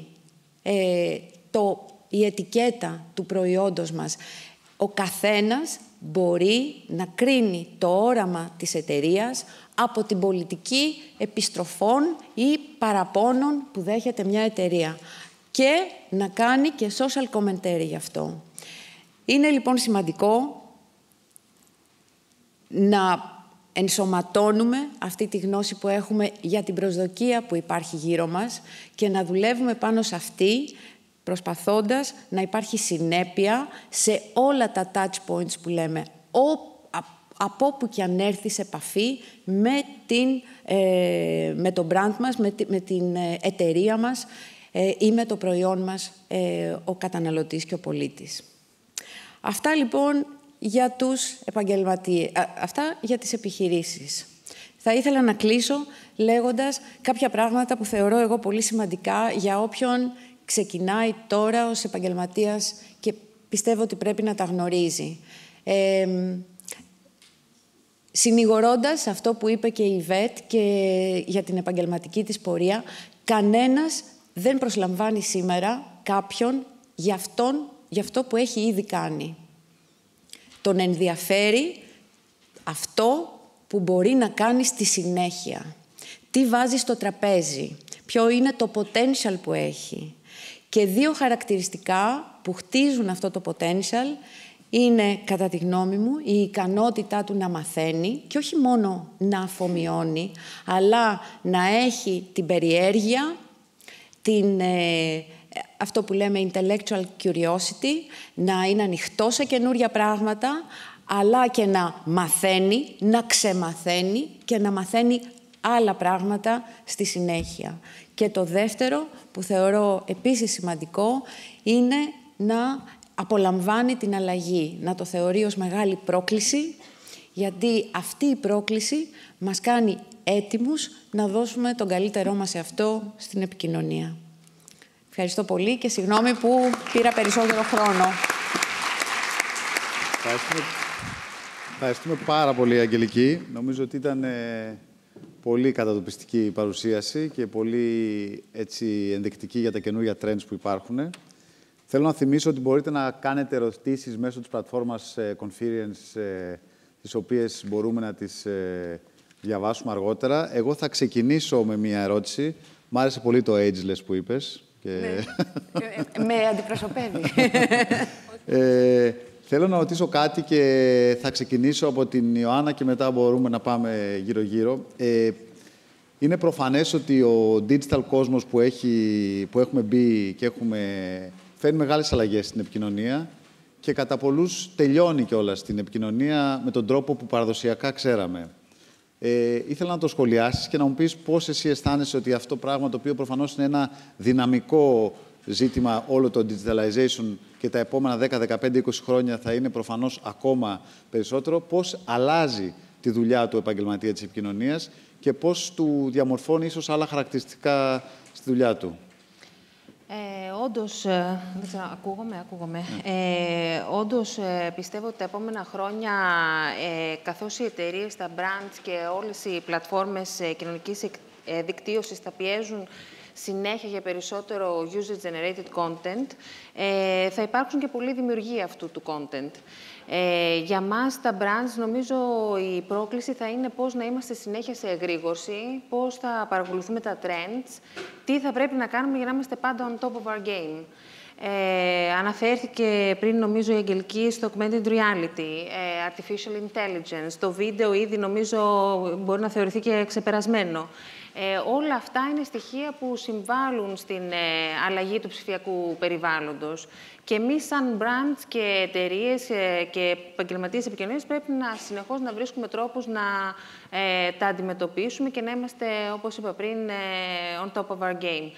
ε, το, η ετικέτα του προϊόντος μας. Ο καθένας μπορεί να κρίνει το όραμα της εταιρείας από την πολιτική επιστροφών ή παραπώνων που δέχεται μια εταιρεία και να κάνει και social commentary γι' αυτό. Είναι λοιπόν σημαντικό να ενσωματώνουμε αυτή τη γνώση που έχουμε για την προσδοκία που υπάρχει γύρω μας και να δουλεύουμε πάνω σε αυτή, προσπαθώντας να υπάρχει συνέπεια σε όλα τα touch points που λέμε, από όπου και αν έρθει σε επαφή με, την, ε, με το brand μας, με, τη, με την εταιρεία μας ε, ή με το προϊόν μας ε, ο καταναλωτής και ο πολίτης. Αυτά λοιπόν για τους επαγγελματίες, α, αυτά για τις επιχειρήσεις. Θα ήθελα να κλείσω λέγοντας κάποια πράγματα που θεωρώ εγώ πολύ σημαντικά για όποιον ξεκινάει τώρα ως επαγγελματίας και πιστεύω ότι πρέπει να τα γνωρίζει. Ε, Συνηγορώντας αυτό που είπε και η Ιβέτ και για την επαγγελματική της πορεία, κανένας δεν προσλαμβάνει σήμερα κάποιον για, αυτόν, για αυτό που έχει ήδη κάνει. Τον ενδιαφέρει αυτό που μπορεί να κάνει στη συνέχεια. Τι βάζει στο τραπέζι, ποιο είναι το potential που έχει. Και δύο χαρακτηριστικά που χτίζουν αυτό το potential είναι, κατά τη γνώμη μου, η ικανότητά του να μαθαίνει και όχι μόνο να αφομοιώνει, αλλά να έχει την περιέργεια, την, ε, αυτό που λέμε intellectual curiosity, να είναι ανοιχτό σε καινούργια πράγματα, αλλά και να μαθαίνει, να ξεμαθαίνει και να μαθαίνει άλλα πράγματα στη συνέχεια. Και το δεύτερο, που θεωρώ επίσης σημαντικό, είναι να απολαμβάνει την αλλαγή, να το θεωρεί ως μεγάλη πρόκληση, γιατί αυτή η πρόκληση μας κάνει έτοιμους να δώσουμε τον καλύτερό μας εαυτό στην επικοινωνία. Ευχαριστώ πολύ και συγγνώμη που πήρα περισσότερο χρόνο. Ευχαριστούμε, Ευχαριστούμε πάρα πολύ, Αγγελική. Νομίζω ότι ήταν ε, πολύ κατατοπιστική η παρουσίαση και πολύ έτσι, ενδεικτική για τα καινούργια trends που υπάρχουν. Θέλω να θυμίσω ότι μπορείτε να κάνετε ερωτήσεις μέσω της πλατφόρμας ε, Conference, ε, τις οποίες μπορούμε να τις ε, διαβάσουμε αργότερα. Εγώ θα ξεκινήσω με μία ερώτηση. Μ' άρεσε πολύ το ageless που είπες. Και... Ναι. Με αντιπροσωπεύει. ε, θέλω να ρωτήσω κάτι και θα ξεκινήσω από την Ιωάννα και μετά μπορούμε να πάμε γύρω-γύρω. Ε, είναι προφανές ότι ο digital κόσμος που, έχει, που έχουμε μπει και έχουμε... φέρνει μεγάλες αλλαγές στην επικοινωνία και κατά πολλούς τελειώνει κιόλας την επικοινωνία με τον τρόπο που παραδοσιακά ξέραμε. Ε, ήθελα να το σχολιάσεις και να μου πεις πώς εσύ αισθάνεσαι ότι αυτό πράγμα, το οποίο προφανώς είναι ένα δυναμικό ζήτημα, όλο το digitalization, και τα επόμενα δέκα, δεκαπέντε, είκοσι χρόνια θα είναι προφανώς ακόμα περισσότερο, πώς αλλάζει τη δουλειά του επαγγελματία της επικοινωνίας και πώς του διαμορφώνει ίσως άλλα χαρακτηριστικά στη δουλειά του. Ε, όντως, δεν ξέρω, ακούγομαι, ακούγομαι. Ε, όντως, πιστεύω ότι τα επόμενα χρόνια, ε, καθώς οι εταιρείες, τα brands και όλες οι πλατφόρμες κοινωνικής δικτύωσης τα πιέζουν συνέχεια για περισσότερο user-generated content, ε, θα υπάρξουν και πολλή δημιουργία αυτού του content. Ε, για μας, τα brands, νομίζω η πρόκληση θα είναι πώς να είμαστε συνέχεια σε εγρήγορση, πώς θα παρακολουθούμε τα trends, τι θα πρέπει να κάνουμε για να είμαστε πάντα on top of our game. Ε, αναφέρθηκε πριν, νομίζω, η Αγγελική στο augmented reality, artificial intelligence, το βίντεο ήδη, νομίζω, μπορεί να θεωρηθεί και ξεπερασμένο. Ε, όλα αυτά είναι στοιχεία που συμβάλλουν στην ε, αλλαγή του ψηφιακού περιβάλλοντος. Και εμείς, σαν brands και εταιρείες ε, και επαγγελματίες επικοινωνίας, πρέπει να συνεχώς να βρίσκουμε τρόπους να ε, τα αντιμετωπίσουμε και να είμαστε, όπως είπα πριν, ε, on top of our game.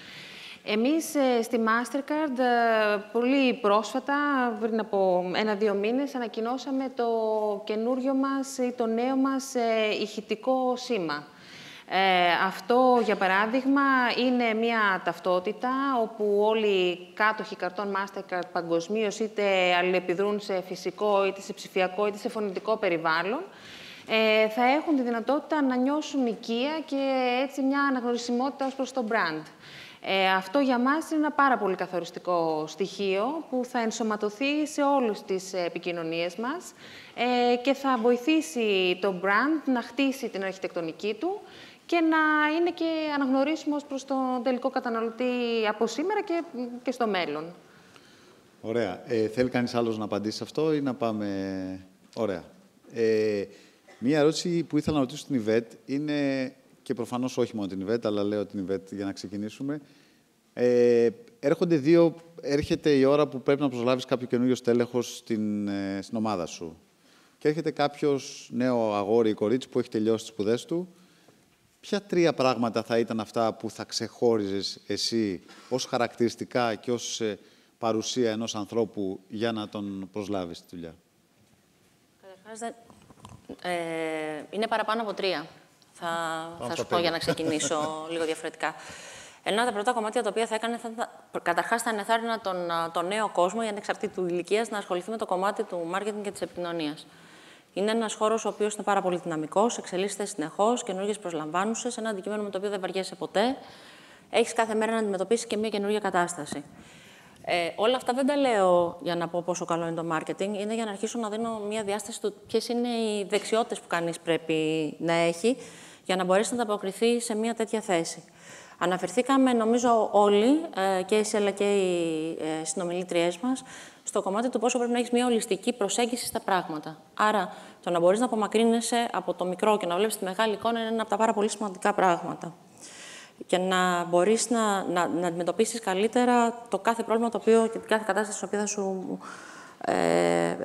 Εμείς ε, στη Mastercard, ε, πολύ πρόσφατα, πριν από ένα-δύο μήνες, ανακοινώσαμε το καινούριο μας ή το νέο μας ε, ηχητικό σήμα. Ε, αυτό, για παράδειγμα, είναι μια ταυτότητα όπου όλοι οι κάτοχοι καρτών Mastercard παγκοσμίως είτε αλληλεπιδρούν σε φυσικό, είτε σε ψηφιακό, είτε σε φωνητικό περιβάλλον, ε, θα έχουν τη δυνατότητα να νιώσουν οικία και έτσι μια αναγνωρισιμότητα ως προς το brand. Ε, αυτό για μας είναι ένα πάρα πολύ καθοριστικό στοιχείο που θα ενσωματωθεί σε όλες τις επικοινωνίες μας ε, και θα βοηθήσει το brand να χτίσει την αρχιτεκτονική του και να είναι και αναγνωρίσιμος προς τον τελικό καταναλωτή από σήμερα και, και στο μέλλον. Ωραία. Ε, θέλει κανείς άλλος να απαντήσει σε αυτό ή να πάμε... Ωραία. Ε, μία ερώτηση που ήθελα να ρωτήσω στην Ιβέτ είναι, και προφανώς όχι μόνο την Ιβέτ, αλλά λέω την Ιβέτ για να ξεκινήσουμε. Ε, έρχονται δύο, έρχεται η ώρα που πρέπει να προσλάβεις κάποιο καινούριο στέλεχος στην, στην ομάδα σου. Και έρχεται κάποιος νέο αγόρι ή κορίτσι που έχει τελειώσει τις σπουδές του. Ποια τρία πράγματα θα ήταν αυτά που θα ξεχώριζες εσύ ως χαρακτηριστικά και ως παρουσία ενός ανθρώπου για να τον προσλάβεις στη δουλειά? Καταρχάς, ε, είναι παραπάνω από τρία. Θα, θα σου πω για να ξεκινήσω λίγο διαφορετικά. Ένα από τα πρώτα κομμάτια τα οποία θα έκανε, θα, καταρχάς θα ενεθάρρυνα τον, τον νέο κόσμο, η ανεξαρτήτου ηλικίας, να ασχοληθεί με το κομμάτι του marketing και της επικοινωνίας. Είναι ένας χώρος ο οποίος είναι πάρα πολύ δυναμικός, εξελίσσεται συνεχώς, καινούργιες προσλαμβάνουσες, ένα αντικείμενο με το οποίο δεν βαριέσαι ποτέ. Έχεις κάθε μέρα να αντιμετωπίσεις και μια καινούργια κατάσταση. Ε, όλα αυτά δεν τα λέω για να πω πόσο καλό είναι το marketing, είναι για να αρχίσω να δίνω μια διάσταση του ποιες είναι οι δεξιότητες που κανείς πρέπει να έχει για να μπορέσει να ανταποκριθεί σε μια τέτοια θέση. Αναφερθήκαμε, νομίζω, όλοι, ε, και εσύ αλλά και οι ε, συνομιλήτριές μας, στο κομμάτι του πόσο πρέπει να έχεις μια ολιστική προσέγγιση στα πράγματα. Άρα, το να μπορείς να απομακρύνεσαι από το μικρό και να βλέπεις τη μεγάλη εικόνα είναι ένα από τα πάρα πολύ σημαντικά πράγματα. Και να μπορείς να, να, να αντιμετωπίσεις καλύτερα το κάθε πρόβλημα το οποίο, και την κάθε κατάσταση στην οποία θα σου ε, ε,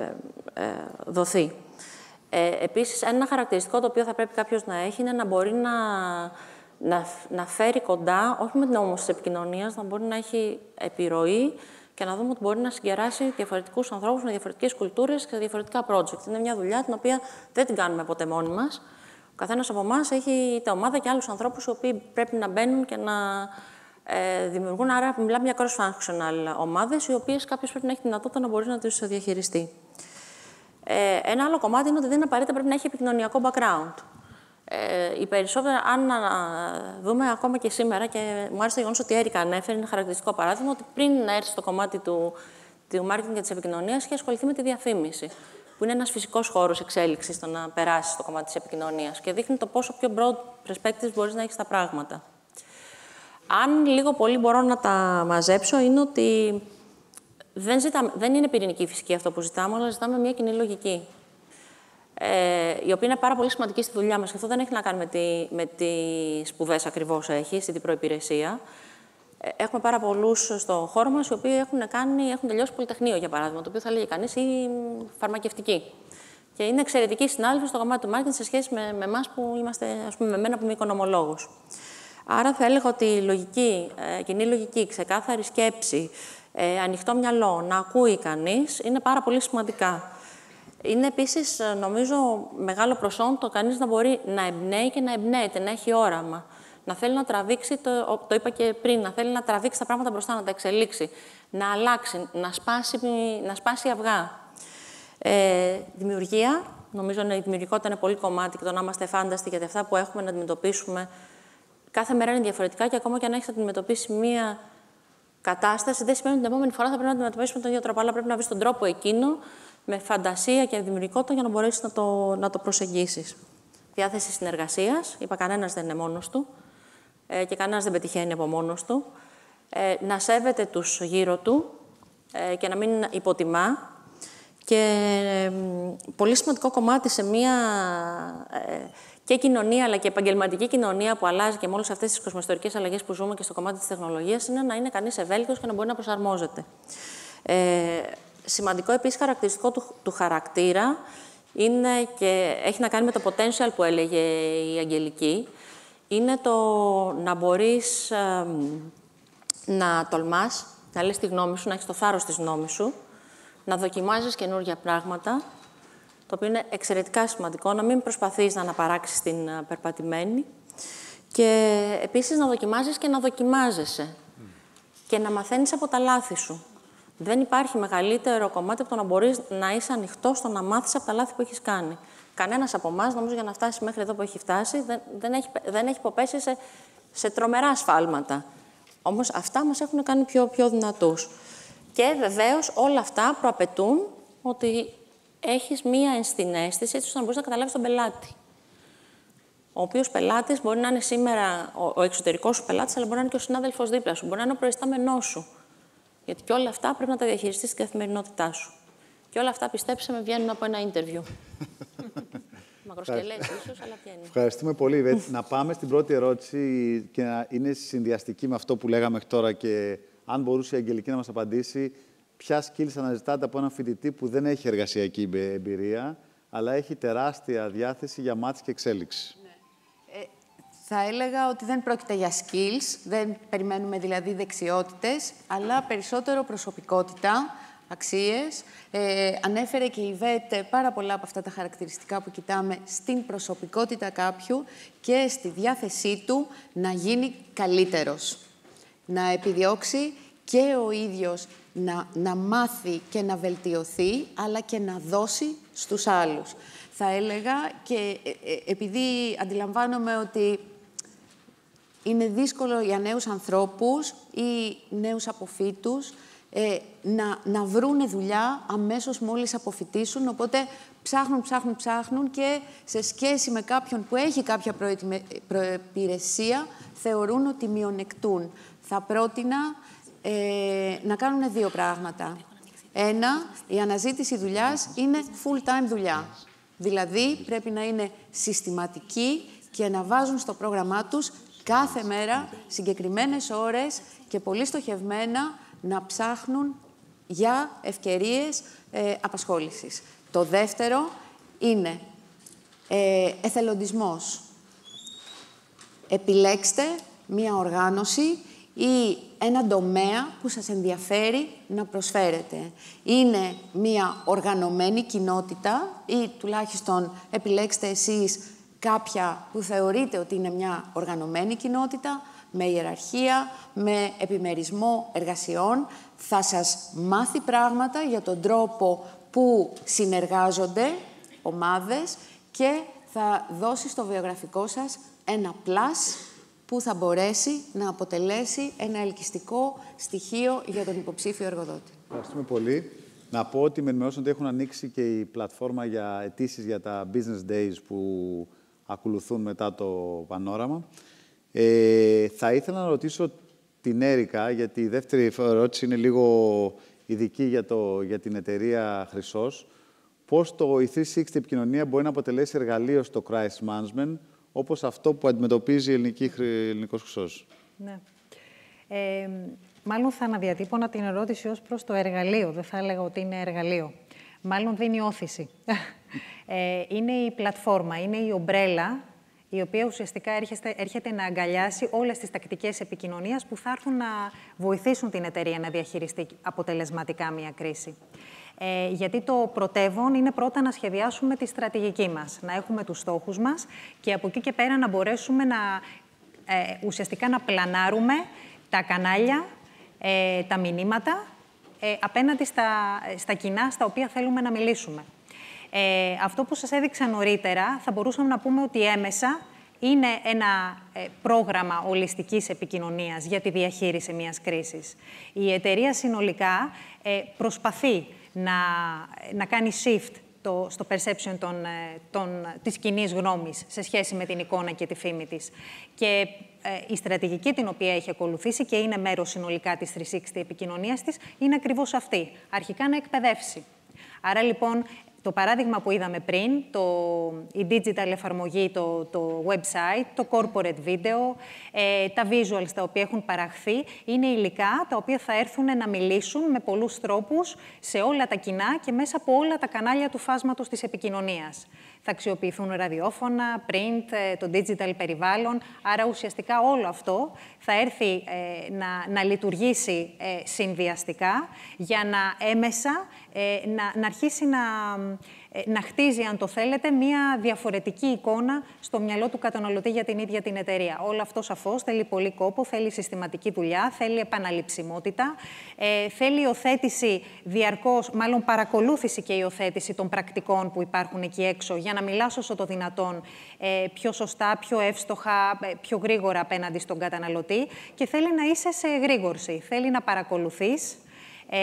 δοθεί. Ε, επίσης, ένα χαρακτηριστικό το οποίο θα πρέπει κάποιος να έχει είναι να μπορεί να, να, να φέρει κοντά, όχι με την όμως της επικοινωνίας, να μπορεί να έχει επιρροή και να δούμε ότι μπορεί να συγκεράσει διαφορετικούς ανθρώπους με διαφορετικές κουλτούρες και διαφορετικά project. Είναι μια δουλειά την οποία δεν την κάνουμε ποτέ μόνοι μας. Ο καθένας από εμάς έχει τα ομάδα και άλλους ανθρώπους οι οποίοι πρέπει να μπαίνουν και να ε, δημιουργούν. Άρα, μιλάμε για cross-functional ομάδες, οι οποίες κάποιος πρέπει να έχει τη δυνατότητα να μπορεί να τις διαχειριστεί. Ε, ένα άλλο κομμάτι είναι ότι δεν απαραίτητα πρέπει να έχει επικοινωνιακό background. Ε, οι περισσότερα, αν δούμε ακόμα και σήμερα, και μου άρεσε το γεγονός ότι η Έρικα ανέφερε, είναι χαρακτηριστικό παράδειγμα, ότι πριν να έρθει στο κομμάτι του, του marketing και της επικοινωνίας, είχε ασχοληθεί με τη διαφήμιση, που είναι ένας φυσικός χώρος εξέλιξης στο να περάσει στο κομμάτι της επικοινωνίας και δείχνει το πόσο πιο broad perspective μπορείς να έχεις τα πράγματα. Αν λίγο πολύ μπορώ να τα μαζέψω, είναι ότι δεν, ζητάμε, δεν είναι πυρηνική φυσική αυτό που ζητάμε, αλλά ζητάμε μια κοινή λογική. Ε, η οποία είναι πάρα πολύ σημαντική στη δουλειά μας και αυτό δεν έχει να κάνει με, τη, με τις σπουδές ακριβώς έχεις ή την προϋπηρεσία. Έχουμε πάρα πολλούς στο χώρο μας οι οποίοι έχουν, κάνει, έχουν τελειώσει πολυτεχνείο, για παράδειγμα, το οποίο θα λέγει κανείς, ή φαρμακευτική. Και είναι εξαιρετική συνάδελφοι στο κομμάτι του μάρκετινγκ σε σχέση με, με εμάς που είμαστε, ας πούμε, με εμένα που είμαι οικονομολόγος. Άρα θα έλεγα ότι η λογική, κοινή λογική, ξεκάθαρη σκέψη, ανοιχτό μυαλό, να ακούει κανείς, είναι πάρα πολύ σημαντικά. Είναι επίσης, νομίζω, μεγάλο προσόν το κανείς να μπορεί να εμπνέει και να εμπνέεται, να έχει όραμα. Να θέλει να τραβήξει, το, το είπα και πριν, να θέλει να τραβήξει τα πράγματα μπροστά, να τα εξελίξει, να αλλάξει, να σπάσει, να σπάσει αυγά. Ε, δημιουργία, νομίζω ότι η δημιουργικότητα είναι πολύ κομμάτι και το να είμαστε φάνταστοι, γιατί αυτά που έχουμε να αντιμετωπίσουμε κάθε μέρα είναι διαφορετικά και ακόμα και αν έχεις να αντιμετωπίσει μία κατάσταση, δεν σημαίνει ότι την επόμενη φορά θα πρέπει να αντιμετωπίσουμε τον ίδιο τρόπο, αλλά πρέπει να βρεις τον τρόπο εκείνο με φαντασία και δημιουργικότητα για να μπορέσεις να το, να το προσεγγίσεις. Διάθεση συνεργασίας, είπα, κανένας δεν είναι μόνος του ε, και κανένας δεν πετυχαίνει από μόνος του. Ε, να σέβεται τους γύρω του ε, και να μην υποτιμά. Και ε, πολύ σημαντικό κομμάτι σε μία ε, και κοινωνία, αλλά και επαγγελματική κοινωνία που αλλάζει και με όλες αυτές τις κοσμοϊστορικές αλλαγές που ζούμε και στο κομμάτι της τεχνολογίας, είναι να είναι κανείς ευέλικτος και να μπορεί να προσαρμόζεται. Ε, σημαντικό επίσης χαρακτηριστικό του, του χαρακτήρα είναι και έχει να κάνει με το potential που έλεγε η Αγγελική. Είναι το να μπορείς ε, να τολμάς, να λες τη γνώμη σου, να έχεις το θάρρος της γνώμης σου, να δοκιμάζεις καινούργια πράγματα, το οποίο είναι εξαιρετικά σημαντικό, να μην προσπαθείς να αναπαράξεις την περπατημένη. Και επίσης να δοκιμάζεις και να δοκιμάζεσαι mm. και να μαθαίνεις από τα λάθη σου. Δεν υπάρχει μεγαλύτερο κομμάτι από το να μπορείς να είσαι ανοιχτός στο να μάθεις από τα λάθη που έχεις κάνει. Κανένας από εμάς, νομίζω, για να φτάσει μέχρι εδώ που έχει φτάσει, δεν, δεν, έχει, δεν έχει υποπέσει σε, σε τρομερά σφάλματα. Όμως αυτά μας έχουν κάνει πιο, πιο δυνατούς. Και βεβαίως όλα αυτά προαπαιτούν ότι έχεις μία ενστιναίσθηση έτσι ώστε να μπορείς να καταλάβεις τον πελάτη. Ο οποίος πελάτης μπορεί να είναι σήμερα ο εξωτερικός σου πελάτης, αλλά μπορεί να είναι και ο συνάδελφος δίπλα σου, μπορεί να είναι ο προϊστάμενός σου. Γιατί και όλα αυτά πρέπει να τα διαχειριστείς στην καθημερινότητά σου. Και όλα αυτά, πιστέψτε με, βγαίνουν από ένα interview. Μακροσκελές ίσως, αλλά βγαίνουν. Ευχαριστούμε πολύ, Ιβέτ. Να πάμε στην πρώτη ερώτηση και να είναι συνδυαστική με αυτό που λέγαμε τώρα και. Αν μπορούσε η Αγγελική να μας απαντήσει, ποια skills αναζητάτε από έναν φοιτητή που δεν έχει εργασιακή εμπειρία, αλλά έχει τεράστια διάθεση για μάθηση και εξέλιξη. Ναι. Ε, θα έλεγα ότι δεν πρόκειται για skills, δεν περιμένουμε δηλαδή δεξιότητες, αλλά περισσότερο προσωπικότητα, αξίες. Ε, ανέφερε και η Ιβέτ πάρα πολλά από αυτά τα χαρακτηριστικά που κοιτάμε στην προσωπικότητα κάποιου και στη διάθεσή του να γίνει καλύτερος. Να επιδιώξει και ο ίδιος να, να μάθει και να βελτιωθεί, αλλά και να δώσει στους άλλους. Θα έλεγα και επειδή αντιλαμβάνομαι ότι είναι δύσκολο για νέους ανθρώπους ή νέους αποφύτους ε, να, να βρούνε δουλειά αμέσως μόλις αποφυτίσουν, οπότε ψάχνουν, ψάχνουν, ψάχνουν και σε σχέση με κάποιον που έχει κάποια προϋπηρεσία θεωρούν ότι μειονεκτούν. Θα πρότεινα ε, να κάνουν δύο πράγματα. Ένα, η αναζήτηση δουλειάς είναι full-time δουλειά. Δηλαδή, πρέπει να είναι συστηματική και να βάζουν στο πρόγραμμά τους κάθε μέρα συγκεκριμένες ώρες και πολύ στοχευμένα να ψάχνουν για ευκαιρίες ε, απασχόλησης. Το δεύτερο είναι ε, εθελοντισμός. Επιλέξτε μία οργάνωση ή ένα τομέα που σας ενδιαφέρει να προσφέρετε. Είναι μία οργανωμένη κοινότητα ή τουλάχιστον επιλέξτε εσείς κάποια που θεωρείτε ότι είναι μια οργανωμένη κοινότητα με ιεραρχία, με επιμερισμό εργασιών. Θα σας μάθει πράγματα για τον τρόπο που συνεργάζονται ομάδες και θα δώσει στο βιογραφικό σας ένα πλας που θα μπορέσει να αποτελέσει ένα ελκυστικό στοιχείο για τον υποψήφιο εργοδότη. Ευχαριστούμε πολύ. Να πω ότι με ενημερώσαν ότι έχουν ανοίξει και η πλατφόρμα για αιτήσεις για τα business days που ακολουθούν μετά το πανόραμα. Ε, θα ήθελα να ρωτήσω την Έρικα, γιατί η δεύτερη ερώτηση είναι λίγο ειδική για, το, για την εταιρεία Χρυσός. Πώς το η τριακόσια εξήντα επικοινωνία μπορεί να αποτελέσει εργαλείο στο crisis management, όπως αυτό που αντιμετωπίζει η Ελληνική, Ελληνικός Χρυσός. Ναι. Ε, μάλλον θα αναδιατύπωνα την ερώτηση ως προς το εργαλείο. Δεν θα έλεγα ότι είναι εργαλείο. Μάλλον δίνει όθηση. Ε, είναι η πλατφόρμα, είναι η ομπρέλα, η οποία ουσιαστικά έρχεται, έρχεται να αγκαλιάσει όλες τις τακτικές επικοινωνίας που θα έρθουν να βοηθήσουν την εταιρεία να διαχειριστεί αποτελεσματικά μια κρίση. Ε, γιατί το πρωτεύον είναι πρώτα να σχεδιάσουμε τη στρατηγική μας, να έχουμε τους στόχους μας και από εκεί και πέρα να μπορέσουμε να, ε, ουσιαστικά να πλανάρουμε τα κανάλια, ε, τα μηνύματα ε, απέναντι στα, στα κοινά στα οποία θέλουμε να μιλήσουμε. Ε, αυτό που σας έδειξα νωρίτερα, θα μπορούσαμε να πούμε ότι έμεσα είναι ένα ε, πρόγραμμα ολιστικής επικοινωνίας για τη διαχείριση μιας κρίσης. Η εταιρεία συνολικά ε, προσπαθεί να, να κάνει shift το, στο perception των, των, της κοινής γνώμης σε σχέση με την εικόνα και τη φήμη της. Και η στρατηγική την οποία έχει ακολουθήσει και είναι μέρος συνολικά της τριακόσια εξήντα επικοινωνίας της, είναι ακριβώς αυτή. Αρχικά να εκπαιδεύσει. Άρα λοιπόν, το παράδειγμα που είδαμε πριν, το, η digital εφαρμογή, το, το website, το corporate video, ε, τα visuals τα οποία έχουν παραχθεί, είναι υλικά τα οποία θα έρθουν να μιλήσουν με πολλούς τρόπους σε όλα τα κοινά και μέσα από όλα τα κανάλια του φάσματος της επικοινωνίας. Θα αξιοποιηθούν ραδιόφωνα, print, το digital περιβάλλον, άρα ουσιαστικά όλο αυτό θα έρθει ε, να, να λειτουργήσει ε, συνδυαστικά για να έμεσα ε, να, να αρχίσει να, ε, να χτίζει, αν το θέλετε, μια διαφορετική εικόνα στο μυαλό του καταναλωτή για την ίδια την εταιρεία. Όλο αυτό σαφώς θέλει πολύ κόπο, θέλει συστηματική δουλειά, θέλει επαναληψιμότητα, ε, θέλει υιοθέτηση διαρκώς, μάλλον παρακολούθηση και υιοθέτηση των πρακτικών που υπάρχουν εκεί έξω, να μιλάς όσο το δυνατόν πιο σωστά, πιο εύστοχα, πιο γρήγορα απέναντι στον καταναλωτή και θέλει να είσαι σε γρήγορση, θέλει να παρακολουθείς ε,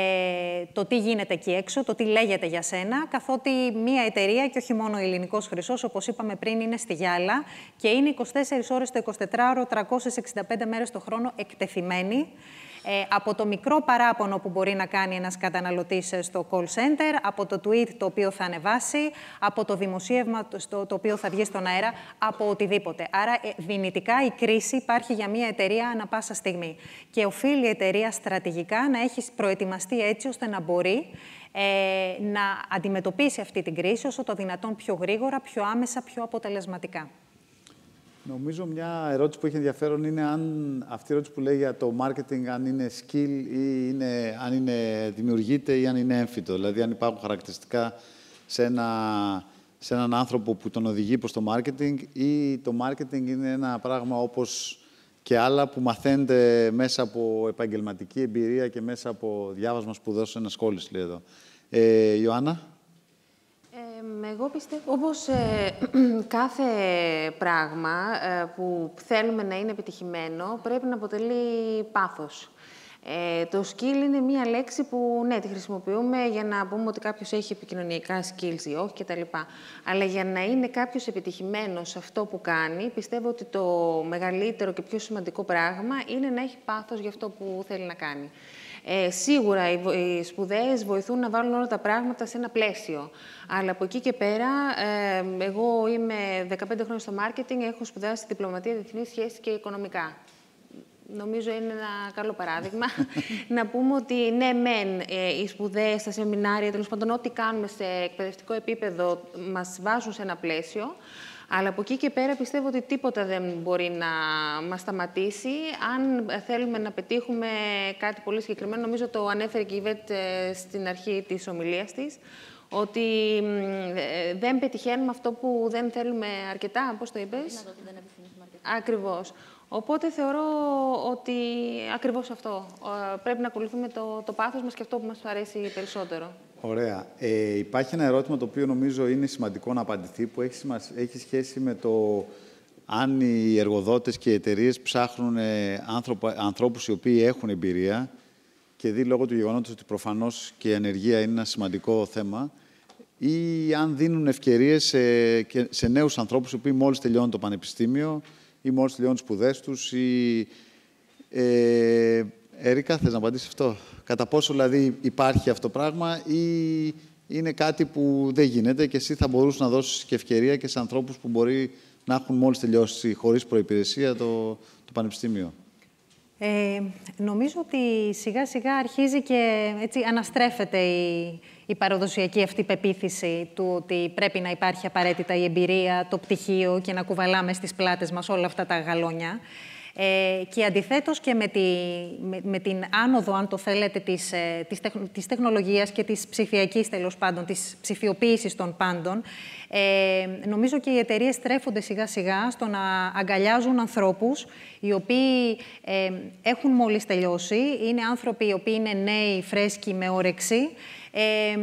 το τι γίνεται εκεί έξω, το τι λέγεται για σένα, καθότι μία εταιρεία και όχι μόνο ο Ελληνικός Χρυσός, όπως είπαμε πριν, είναι στη γυάλα και είναι είκοσι τέσσερις ώρες το εικοσιτετράωρο, τριακόσιες εξήντα πέντε μέρες το χρόνο εκτεθειμένη. Ε, από το μικρό παράπονο που μπορεί να κάνει ένας καταναλωτής στο call center, από το tweet το οποίο θα ανεβάσει, από το δημοσίευμα το, το οποίο θα βγει στον αέρα, από οτιδήποτε. Άρα ε, δυνητικά η κρίση υπάρχει για μια εταιρεία ανα πάσα στιγμή. Και οφείλει η εταιρεία στρατηγικά να έχει προετοιμαστεί έτσι ώστε να μπορεί ε, να αντιμετωπίσει αυτή την κρίση όσο το δυνατόν πιο γρήγορα, πιο άμεσα, πιο αποτελεσματικά. Νομίζω μια ερώτηση που έχει ενδιαφέρον είναι αν αυτή η ερώτηση που λέει για το marketing, αν είναι skill ή είναι, αν είναι, δημιουργείται ή αν είναι έμφυτο. Δηλαδή, αν υπάρχουν χαρακτηριστικά σε, ένα, σε έναν άνθρωπο που τον οδηγεί προς το marketing ή το marketing είναι ένα πράγμα όπως και άλλα που μαθαίνεται μέσα από επαγγελματική εμπειρία και μέσα από διάβασμα σπουδών σε ενασχόληση, λέει εδώ. Ε, Ιωάννα. Εγώ πιστεύω, όπως ε, κάθε πράγμα ε, που θέλουμε να είναι επιτυχημένο, πρέπει να αποτελεί πάθος. Ε, το skill είναι μία λέξη που, ναι, τη χρησιμοποιούμε για να πούμε ότι κάποιος έχει επικοινωνιακά skills ή όχι κτλ. Αλλά για να είναι κάποιος επιτυχημένος σε αυτό που κάνει, πιστεύω ότι το μεγαλύτερο και πιο σημαντικό πράγμα είναι να έχει πάθος για αυτό που θέλει να κάνει. Ε, σίγουρα οι σπουδές βοηθούν να βάλουν όλα τα πράγματα σε ένα πλαίσιο. Αλλά από εκεί και πέρα, ε, εγώ είμαι δεκαπέντε χρόνια στο μάρκετινγκ, έχω σπουδάσει διπλωματία, διεθνείς σχέσεις και οικονομικά. Νομίζω είναι ένα καλό παράδειγμα. Να πούμε ότι ναι, μεν, ε, οι σπουδές, τα σεμινάρια, τέλος πάντων, ό,τι κάνουμε σε εκπαιδευτικό επίπεδο μας βάζουν σε ένα πλαίσιο. Αλλά από εκεί και πέρα πιστεύω ότι τίποτα δεν μπορεί να μας σταματήσει αν θέλουμε να πετύχουμε κάτι πολύ συγκεκριμένο. Νομίζω το ανέφερε και η Ιβέτ στην αρχή της ομιλίας της, ότι δεν πετυχαίνουμε αυτό που δεν θέλουμε αρκετά, πώς το είπες. Να το ότι δεν επιθυμούμε αρκετά. Ακριβώς. Οπότε θεωρώ ότι ακριβώς αυτό. Πρέπει να ακολουθούμε το, το πάθος μας και αυτό που μας αρέσει περισσότερο. Ωραία. Ε, υπάρχει ένα ερώτημα το οποίο νομίζω είναι σημαντικό να απαντηθεί, που έχει, έχει σχέση με το αν οι εργοδότες και οι εταιρείες ψάχνουν άνθρωπα, ανθρώπους οι οποίοι έχουν εμπειρία και δει λόγω του γεγονότος ότι προφανώς και η ανεργία είναι ένα σημαντικό θέμα, ή αν δίνουν ευκαιρίες σε, σε νέους ανθρώπους οι οποίοι μόλις τελειώνουν το πανεπιστήμιο ή μόλις τελειώνουν τις σπουδές τους. Ή, ε, Ερικα, θες να απαντήσεις αυτό? Κατά πόσο δηλαδή υπάρχει αυτό το πράγμα ή είναι κάτι που δεν γίνεται και εσύ θα μπορούσε να δώσεις και ευκαιρία και σε ανθρώπους που μπορεί να έχουν μόλις τελειώσει χωρίς προϋπηρεσία το, το πανεπιστήμιο. Ε, νομίζω ότι σιγά σιγά αρχίζει και έτσι αναστρέφεται η, η παραδοσιακή αυτή πεποίθηση του ότι πρέπει να υπάρχει απαραίτητα η εμπειρία, το πτυχίο και να κουβαλάμε στις πλάτες μας όλα αυτά τα γαλόνια. Ε, και αντιθέτως και με, τη, με, με την άνοδο, αν το θέλετε, της, της, τεχνο, της τεχνολογίας και της ψηφιακής, τέλος πάντων, της ψηφιοποίησης των πάντων, ε, νομίζω και οι εταιρείες στρέφονται σιγά-σιγά στο να αγκαλιάζουν ανθρώπους οι οποίοι ε, έχουν μόλις τελειώσει, είναι άνθρωποι οι οποίοι είναι νέοι, φρέσκοι, με όρεξη. Ε,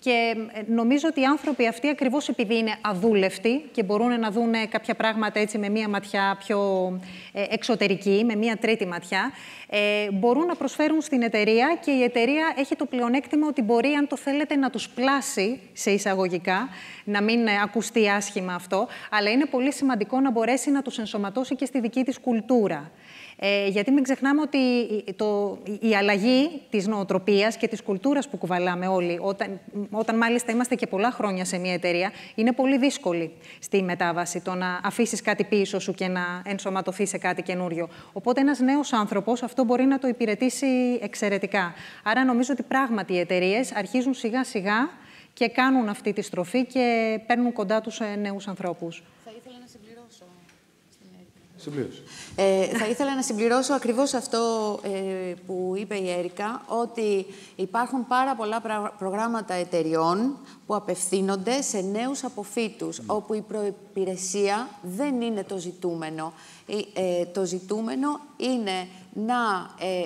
και νομίζω ότι οι άνθρωποι αυτοί, ακριβώς επειδή είναι αδούλευτοι και μπορούν να δουν κάποια πράγματα έτσι με μία ματιά πιο ε, εξωτερική, με μία τρίτη ματιά, ε, μπορούν να προσφέρουν στην εταιρεία και η εταιρεία έχει το πλεονέκτημα ότι μπορεί, αν το θέλετε, να τους πλάσει σε εισαγωγικά, να μην ακουστεί άσχημα αυτό, αλλά είναι πολύ σημαντικό να μπορέσει να τους ενσωματώσει και στη δική της κουλτούρα. Ε, γιατί μην ξεχνάμε ότι το, η αλλαγή της νοοτροπίας και της κουλτούρας που κουβαλάμε όλοι, όταν, όταν μάλιστα είμαστε και πολλά χρόνια σε μια εταιρεία, είναι πολύ δύσκολη στη μετάβαση το να αφήσεις κάτι πίσω σου και να ενσωματωθεί σε κάτι καινούριο. Οπότε ένας νέος άνθρωπος αυτό μπορεί να το υπηρετήσει εξαιρετικά. Άρα νομίζω ότι πράγματι οι εταιρείες αρχίζουν σιγά σιγά και κάνουν αυτή τη στροφή και παίρνουν κοντά τους νέους ανθρώπους. Θα ήθελα να συμπληρώσω. Ε, θα ήθελα να συμπληρώσω ακριβώς αυτό ε, που είπε η Έρικα, ότι υπάρχουν πάρα πολλά προγράμματα εταιριών που απευθύνονται σε νέους αποφύτους, mm. όπου η προϋπηρεσία δεν είναι το ζητούμενο. Ε, ε, το ζητούμενο είναι να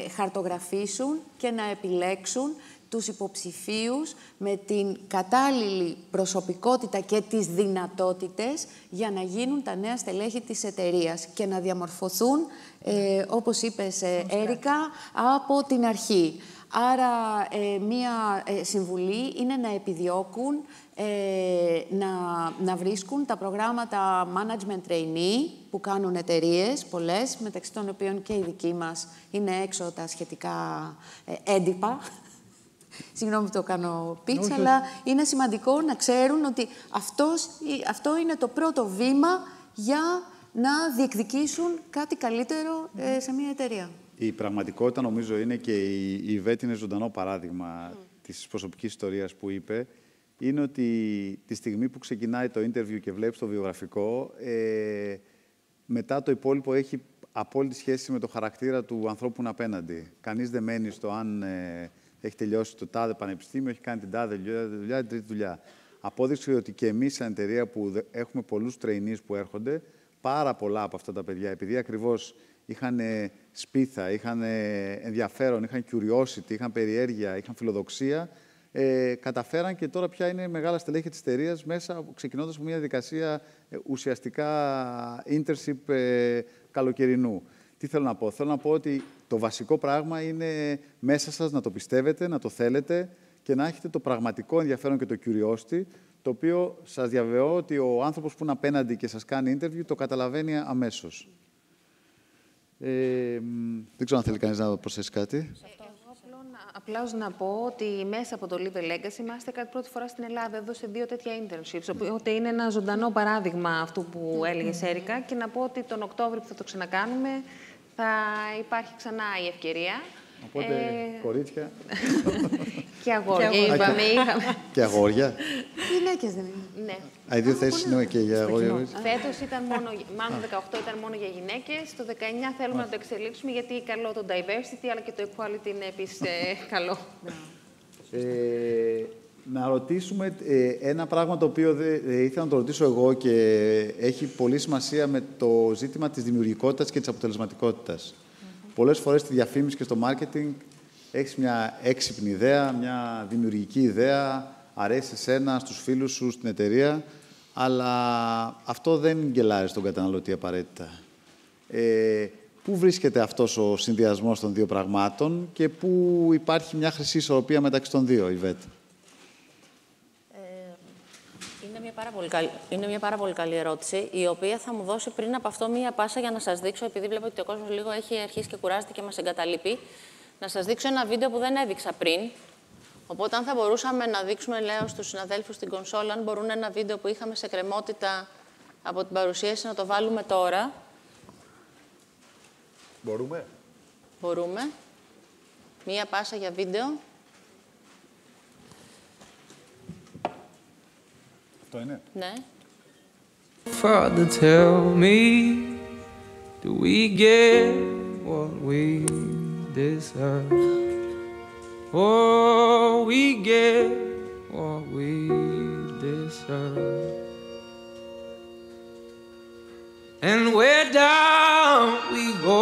ε, χαρτογραφήσουν και να επιλέξουν τους υποψηφίους με την κατάλληλη προσωπικότητα και τις δυνατότητες για να γίνουν τα νέα στελέχη της εταιρείας και να διαμορφωθούν, ε, όπως είπες, ε, Έρικα, από την αρχή. Άρα, ε, μία ε, συμβουλή είναι να επιδιώκουν ε, να, να βρίσκουν τα προγράμματα management trainee που κάνουν εταιρείες, πολλές, μεταξύ των οποίων και η δική μας είναι έξω τα σχετικά ε, έντυπα. Συγγνώμη που το κάνω πίτσα, okay. αλλά είναι σημαντικό να ξέρουν ότι αυτός, αυτό είναι το πρώτο βήμα για να διεκδικήσουν κάτι καλύτερο ε, σε μια εταιρεία. Η πραγματικότητα, νομίζω, είναι και η Ιβέτ είναι ζωντανό παράδειγμα mm. της προσωπικής ιστορίας που είπε, είναι ότι τη στιγμή που ξεκινάει το interview και βλέπεις το βιογραφικό, ε, μετά το υπόλοιπο έχει απόλυτη σχέση με το χαρακτήρα του ανθρώπου απέναντι. Κανείς δεν μένει στο αν... Ε, έχει τελειώσει το τάδε πανεπιστήμιο, έχει κάνει την τάδε δουλειά, την τρίτη δουλειά. Απόδειξη ότι και εμείς, σαν εταιρεία που έχουμε πολλούς trainees που έρχονται, πάρα πολλά από αυτά τα παιδιά, επειδή ακριβώς είχαν σπίθα, είχαν ενδιαφέρον, είχαν curiosity, είχαν περιέργεια, είχαν φιλοδοξία, ε, καταφέραν και τώρα πια είναι μεγάλα στελέχη της εταιρείας μέσα, ξεκινώντας από μια διαδικασία ε, ουσιαστικά internship ε, καλοκαιρινού. Τι θέλω να πω, θέλω να πω ότι το βασικό πράγμα είναι μέσα σας να το πιστεύετε, να το θέλετε και να έχετε το πραγματικό ενδιαφέρον και το curiosity, το οποίο σας διαβεβαιώ ότι ο άνθρωπος που είναι απέναντι και σας κάνει interview το καταλαβαίνει αμέσως. Ε, δεν ξέρω αν θέλει κανείς να προσθέσει κάτι. Απλώς να πω ότι μέσα από το Live Legacy, η Mastercard πρώτη φορά στην Ελλάδα έδωσε δύο τέτοια internships. Οπότε είναι ένα ζωντανό παράδειγμα αυτού που έλεγες, Έρικα. Και να πω ότι τον Οκτώβριο που θα το ξανακάνουμε θα υπάρχει ξανά η ευκαιρία. Οπότε ε... κορίτσια. Και αγόρια. Και αγόρια. Είπαμε, είχαμε... και αγόρια. Γυναίκες δεν είναι. Ναι. Α, οι δύο θέσεις είναι και για αγόρια. Φέτος ήταν μόνο, μάλλον δεκαοκτώ ήταν μόνο για γυναίκες. Το δεκαεννιά θέλουμε να το εξελίξουμε γιατί καλό το diversity αλλά και το equality είναι επίσης καλό. Ε, να ρωτήσουμε ένα πράγμα το οποίο δε, ήθελα να το ρωτήσω εγώ και έχει πολύ σημασία με το ζήτημα της δημιουργικότητας και της αποτελεσματικότητας. Πολλές φορές στη διαφήμιση και στο μάρκετινγκ έχεις μια έξυπνη ιδέα, μια δημιουργική ιδέα, αρέσει εσένα, στους φίλους σου, στην εταιρεία, αλλά αυτό δεν γκελάρει στον καταναλωτή απαραίτητα. Ε, πού βρίσκεται αυτός ο συνδυασμός των δύο πραγμάτων και πού υπάρχει μια χρυσή ισορροπία μεταξύ των δύο, Ιβέτ? Πάρα πολύ καλ... Είναι μια πάρα πολύ καλή ερώτηση, η οποία θα μου δώσει πριν από αυτό μία πάσα για να σας δείξω, επειδή βλέπω ότι ο κόσμος λίγο έχει αρχίσει και κουράζεται και μας εγκαταλείπει, να σας δείξω ένα βίντεο που δεν έδειξα πριν. Οπότε, αν θα μπορούσαμε να δείξουμε, λέω, στους συναδέλφους στην κονσόλα, αν μπορούν ένα βίντεο που είχαμε σε κρεμότητα από την παρουσίαση να το βάλουμε τώρα. Μπορούμε. Μπορούμε. Μία πάσα για βίντεο. Αυτό είναι. Ναι. Father, tell me, do we get what we deserve? Oh, we get what we deserve. And we're down, we go.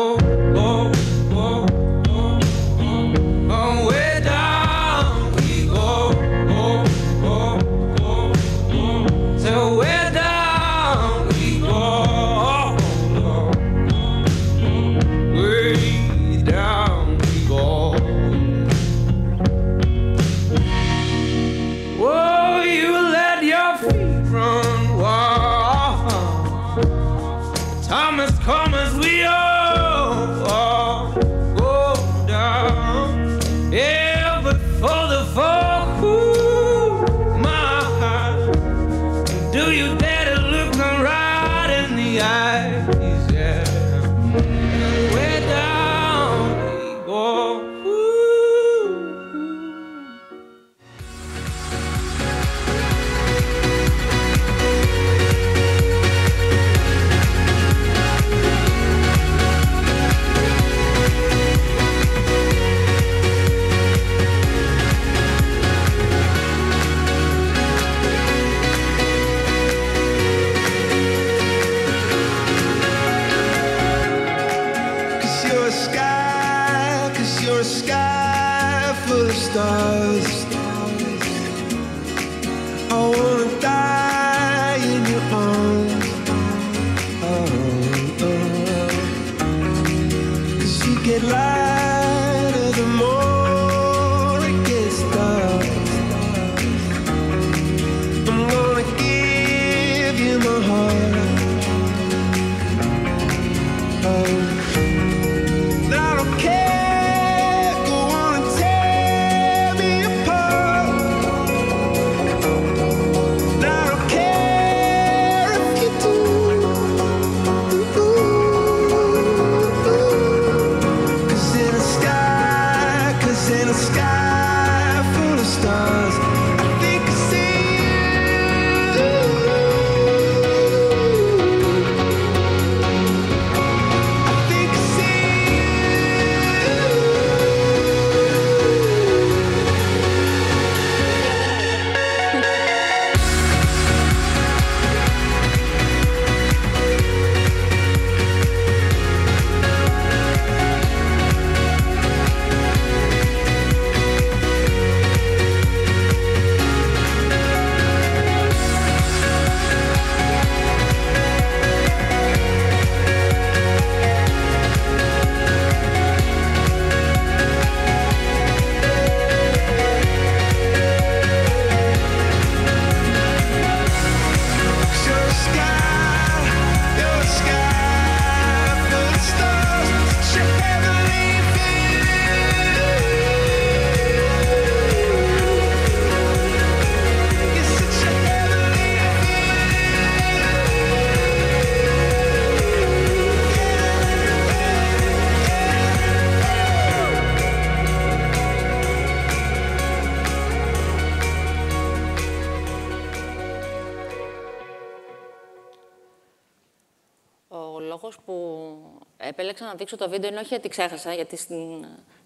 Επέλεξα να δείξω το βίντεο, ενώ όχι γιατί ξέχασα, γιατί στην...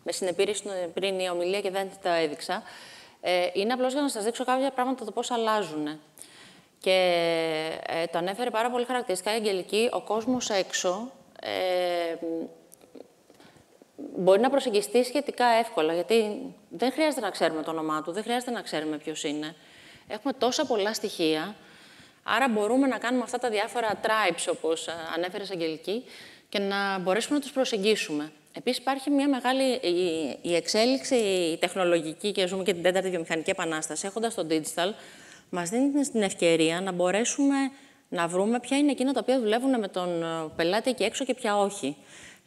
με συνεπήρησε πριν η ομιλία και δεν τα έδειξα. Ε, είναι απλώς για να σας δείξω κάποια πράγματα το πώς αλλάζουν. Και ε, το ανέφερε πάρα πολύ χαρακτηριστικά η Αγγελική. Ο κόσμος έξω ε, μπορεί να προσεγγιστεί σχετικά εύκολα, γιατί δεν χρειάζεται να ξέρουμε το όνομά του, δεν χρειάζεται να ξέρουμε ποιος είναι. Έχουμε τόσα πολλά στοιχεία, άρα μπορούμε να κάνουμε αυτά τα διάφορα tribes, όπως ανέφερε η Αγγελική, και να μπορέσουμε να τους προσεγγίσουμε. Επίσης, υπάρχει μια μεγάλη η, η εξέλιξη η τεχνολογική και ζούμε και την τέταρτη βιομηχανική επανάσταση. Έχοντας το digital, μας δίνει την ευκαιρία να μπορέσουμε να βρούμε ποια είναι εκείνα τα οποία δουλεύουν με τον πελάτη εκεί έξω και ποια όχι.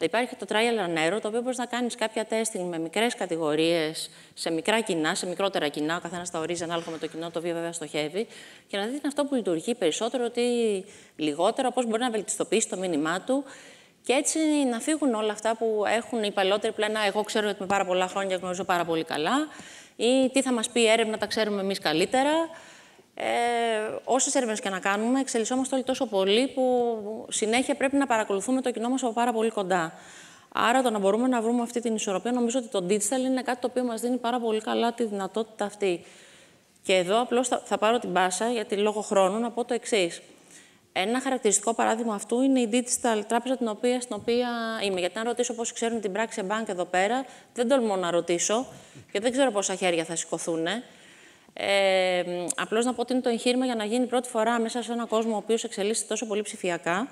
Υπάρχει το trial and error, το οποίο μπορείς να κάνεις κάποια testing με μικρές κατηγορίες, σε μικρά κοινά, σε μικρότερα κοινά. Ο καθένας τα ορίζει ανάλογα με το κοινό, το οποίο βέβαια στοχεύει, και να δείτε αυτό που λειτουργεί περισσότερο, τι λιγότερο, πώς μπορεί να βελτιστοποιήσει το μήνυμά του. και έτσι να φύγουν όλα αυτά που έχουν οι παλαιότεροι πλάνα. Εγώ ξέρω ότι με πάρα πολλά χρόνια γνωρίζω πάρα πολύ καλά, ή τι θα μας πει η έρευνα, τα ξέρουμε εμείς καλύτερα. Ε, όσες έρευνες και να κάνουμε, εξελισσόμαστε όλοι τόσο πολύ που συνέχεια πρέπει να παρακολουθούμε το κοινό μας από πάρα πολύ κοντά. Άρα, το να μπορούμε να βρούμε αυτή την ισορροπία, νομίζω ότι το digital είναι κάτι το οποίο μας δίνει πάρα πολύ καλά τη δυνατότητα αυτή. Και εδώ απλώς θα, θα πάρω την πάσα, γιατί λόγω χρόνου, να πω το εξής. Ένα χαρακτηριστικό παράδειγμα αυτού είναι η digital τράπεζα την οποία, στην οποία είμαι. Γιατί αν ρωτήσω πώς ξέρουν την Praxia Bank εδώ πέρα, δεν τολμώ να ρωτήσω και δεν ξέρω πόσα χέρια θα σηκωθούν. Ε, απλώς να πω ότι είναι το εγχείρημα για να γίνει πρώτη φορά μέσα σε έναν κόσμο ο οποίος εξελίσσεται τόσο πολύ ψηφιακά,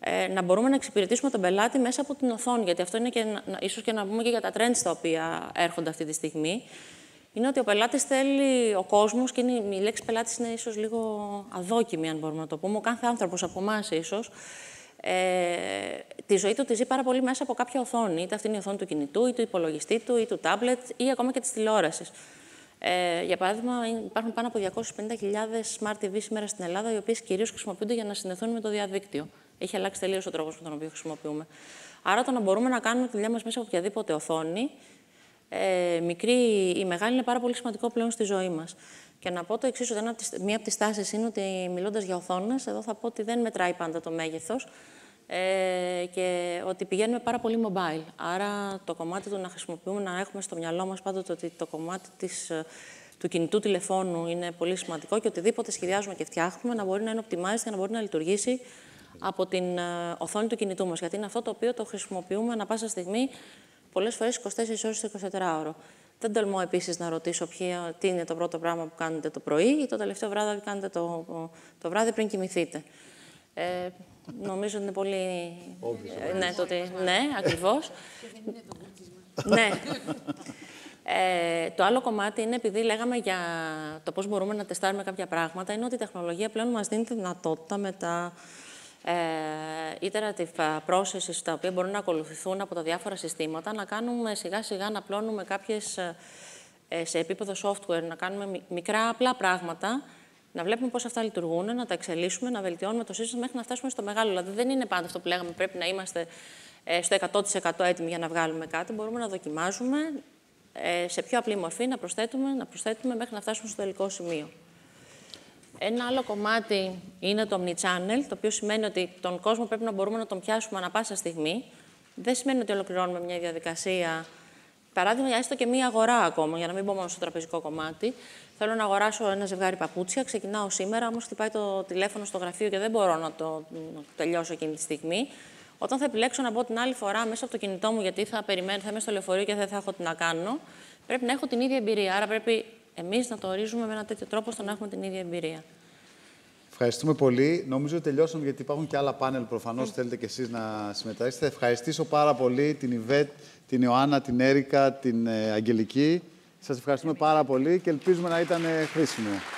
ε, να μπορούμε να εξυπηρετήσουμε τον πελάτη μέσα από την οθόνη. Γιατί αυτό είναι και, ίσως και να πούμε και για τα trends τα οποία έρχονται αυτή τη στιγμή. Είναι ότι ο πελάτης θέλει, ο κόσμος, και είναι, η λέξη πελάτης είναι ίσως λίγο αδόκιμη, αν μπορούμε να το πούμε. Ο κάθε άνθρωπος από εμάς, ίσως, ε, τη ζωή του τη ζει πάρα πολύ μέσα από κάποια οθόνη. Είτε αυτή είναι η οθόνη του κινητού, ή του υπολογιστή του, ή του τάμπλετ, ή ακόμα και τη τηλεόραση. Ε, για παράδειγμα, υπάρχουν πάνω από διακόσιες πενήντα χιλιάδες Smart τι βι σήμερα στην Ελλάδα, οι οποίες κυρίως χρησιμοποιούνται για να συνδεθούν με το διαδίκτυο. Έχει αλλάξει τελείως ο τρόπος με τον οποίο χρησιμοποιούμε. Άρα, το να μπορούμε να κάνουμε τη δουλειά μας μέσα από οποιαδήποτε οθόνη, Ε, μικρή ή μεγάλη, είναι πάρα πολύ σημαντικό πλέον στη ζωή μας. Και να πω το εξής, ότι μία από τις τάσεις είναι ότι μιλώντας για οθόνες, εδώ θα πω ότι δεν μετράει πάντα το μέγεθος ε, και ότι πηγαίνουμε πάρα πολύ mobile. Άρα το κομμάτι του να χρησιμοποιούμε, να έχουμε στο μυαλό μας πάντοτε ότι το κομμάτι της, του κινητού τηλεφώνου είναι πολύ σημαντικό και οτιδήποτε σχεδιάζουμε και φτιάχνουμε να μπορεί να είναι optimized και να μπορεί να λειτουργήσει από την οθόνη του κινητού μας. Γιατί είναι αυτό το οποίο το χρησιμοποιούμε ανά πάσα στιγμή. Πολλές φορές είκοσι τέσσερις ώρες στο εικοσιτετράωρο. Δεν τολμώ επίσης να ρωτήσω ποιο, τι είναι το πρώτο πράγμα που κάνετε το πρωί ή το τελευταίο βράδυ που κάνετε το, το βράδυ πριν κοιμηθείτε. Ε, νομίζω ότι είναι πολύ... ε, ναι, τότε, ναι, ακριβώς. Ναι. Ε, το άλλο κομμάτι είναι, επειδή λέγαμε για το πώς μπορούμε να τεστάρουμε κάποια πράγματα, είναι ότι η τεχνολογία πλέον μας δίνει τη δυνατότητα με τα... Ε, iterative processes τα οποία μπορούν να ακολουθηθούν από τα διάφορα συστήματα, να κάνουμε σιγά σιγά, να απλώνουμε κάποιες ε, σε επίπεδο software, να κάνουμε μικρά απλά πράγματα, να βλέπουμε πώς αυτά λειτουργούν, να τα εξελίσσουμε, να βελτιώνουμε το σύστημα μέχρι να φτάσουμε στο μεγάλο. Δηλαδή δεν είναι πάντα αυτό που λέγαμε, πρέπει να είμαστε ε, στο εκατό τοις εκατό έτοιμοι για να βγάλουμε κάτι. Μπορούμε να δοκιμάζουμε ε, σε πιο απλή μορφή, να προσθέτουμε, να προσθέτουμε μέχρι να φτάσουμε στο τελικό σημείο. Ένα άλλο κομμάτι είναι το omnichannel, το οποίο σημαίνει ότι τον κόσμο πρέπει να μπορούμε να τον πιάσουμε ανά πάσα στιγμή. Δεν σημαίνει ότι ολοκληρώνουμε μια διαδικασία. Παράδειγμα, έστω και μια αγορά ακόμα, για να μην πω μόνο στο τραπεζικό κομμάτι. Θέλω να αγοράσω ένα ζευγάρι παπούτσια, ξεκινάω σήμερα, όμως χτυπάει το τηλέφωνο στο γραφείο και δεν μπορώ να το τελειώσω εκείνη τη στιγμή. Όταν θα επιλέξω να μπω την άλλη φορά μέσα από το κινητό μου, γιατί θα περιμένω, θα είμαι στο λεωφορείο και δεν θα έχω τι να κάνω, πρέπει να έχω την ίδια εμπειρία. Άρα πρέπει εμείς να το ορίζουμε με ένα τέτοιο τρόπο, ώστε να έχουμε την ίδια εμπειρία. Ευχαριστούμε πολύ. Νομίζω ότι τελειώσαμε, γιατί υπάρχουν και άλλα πάνελ. Προφανώς mm. θέλετε κι εσείς να συμμετάσχετε. Ευχαριστήσω πάρα πολύ την Ιβέτ, την Ιωάννα, την Έρικα, την Αγγελική. Σας ευχαριστούμε πάρα πολύ και ελπίζουμε να ήταν χρήσιμο.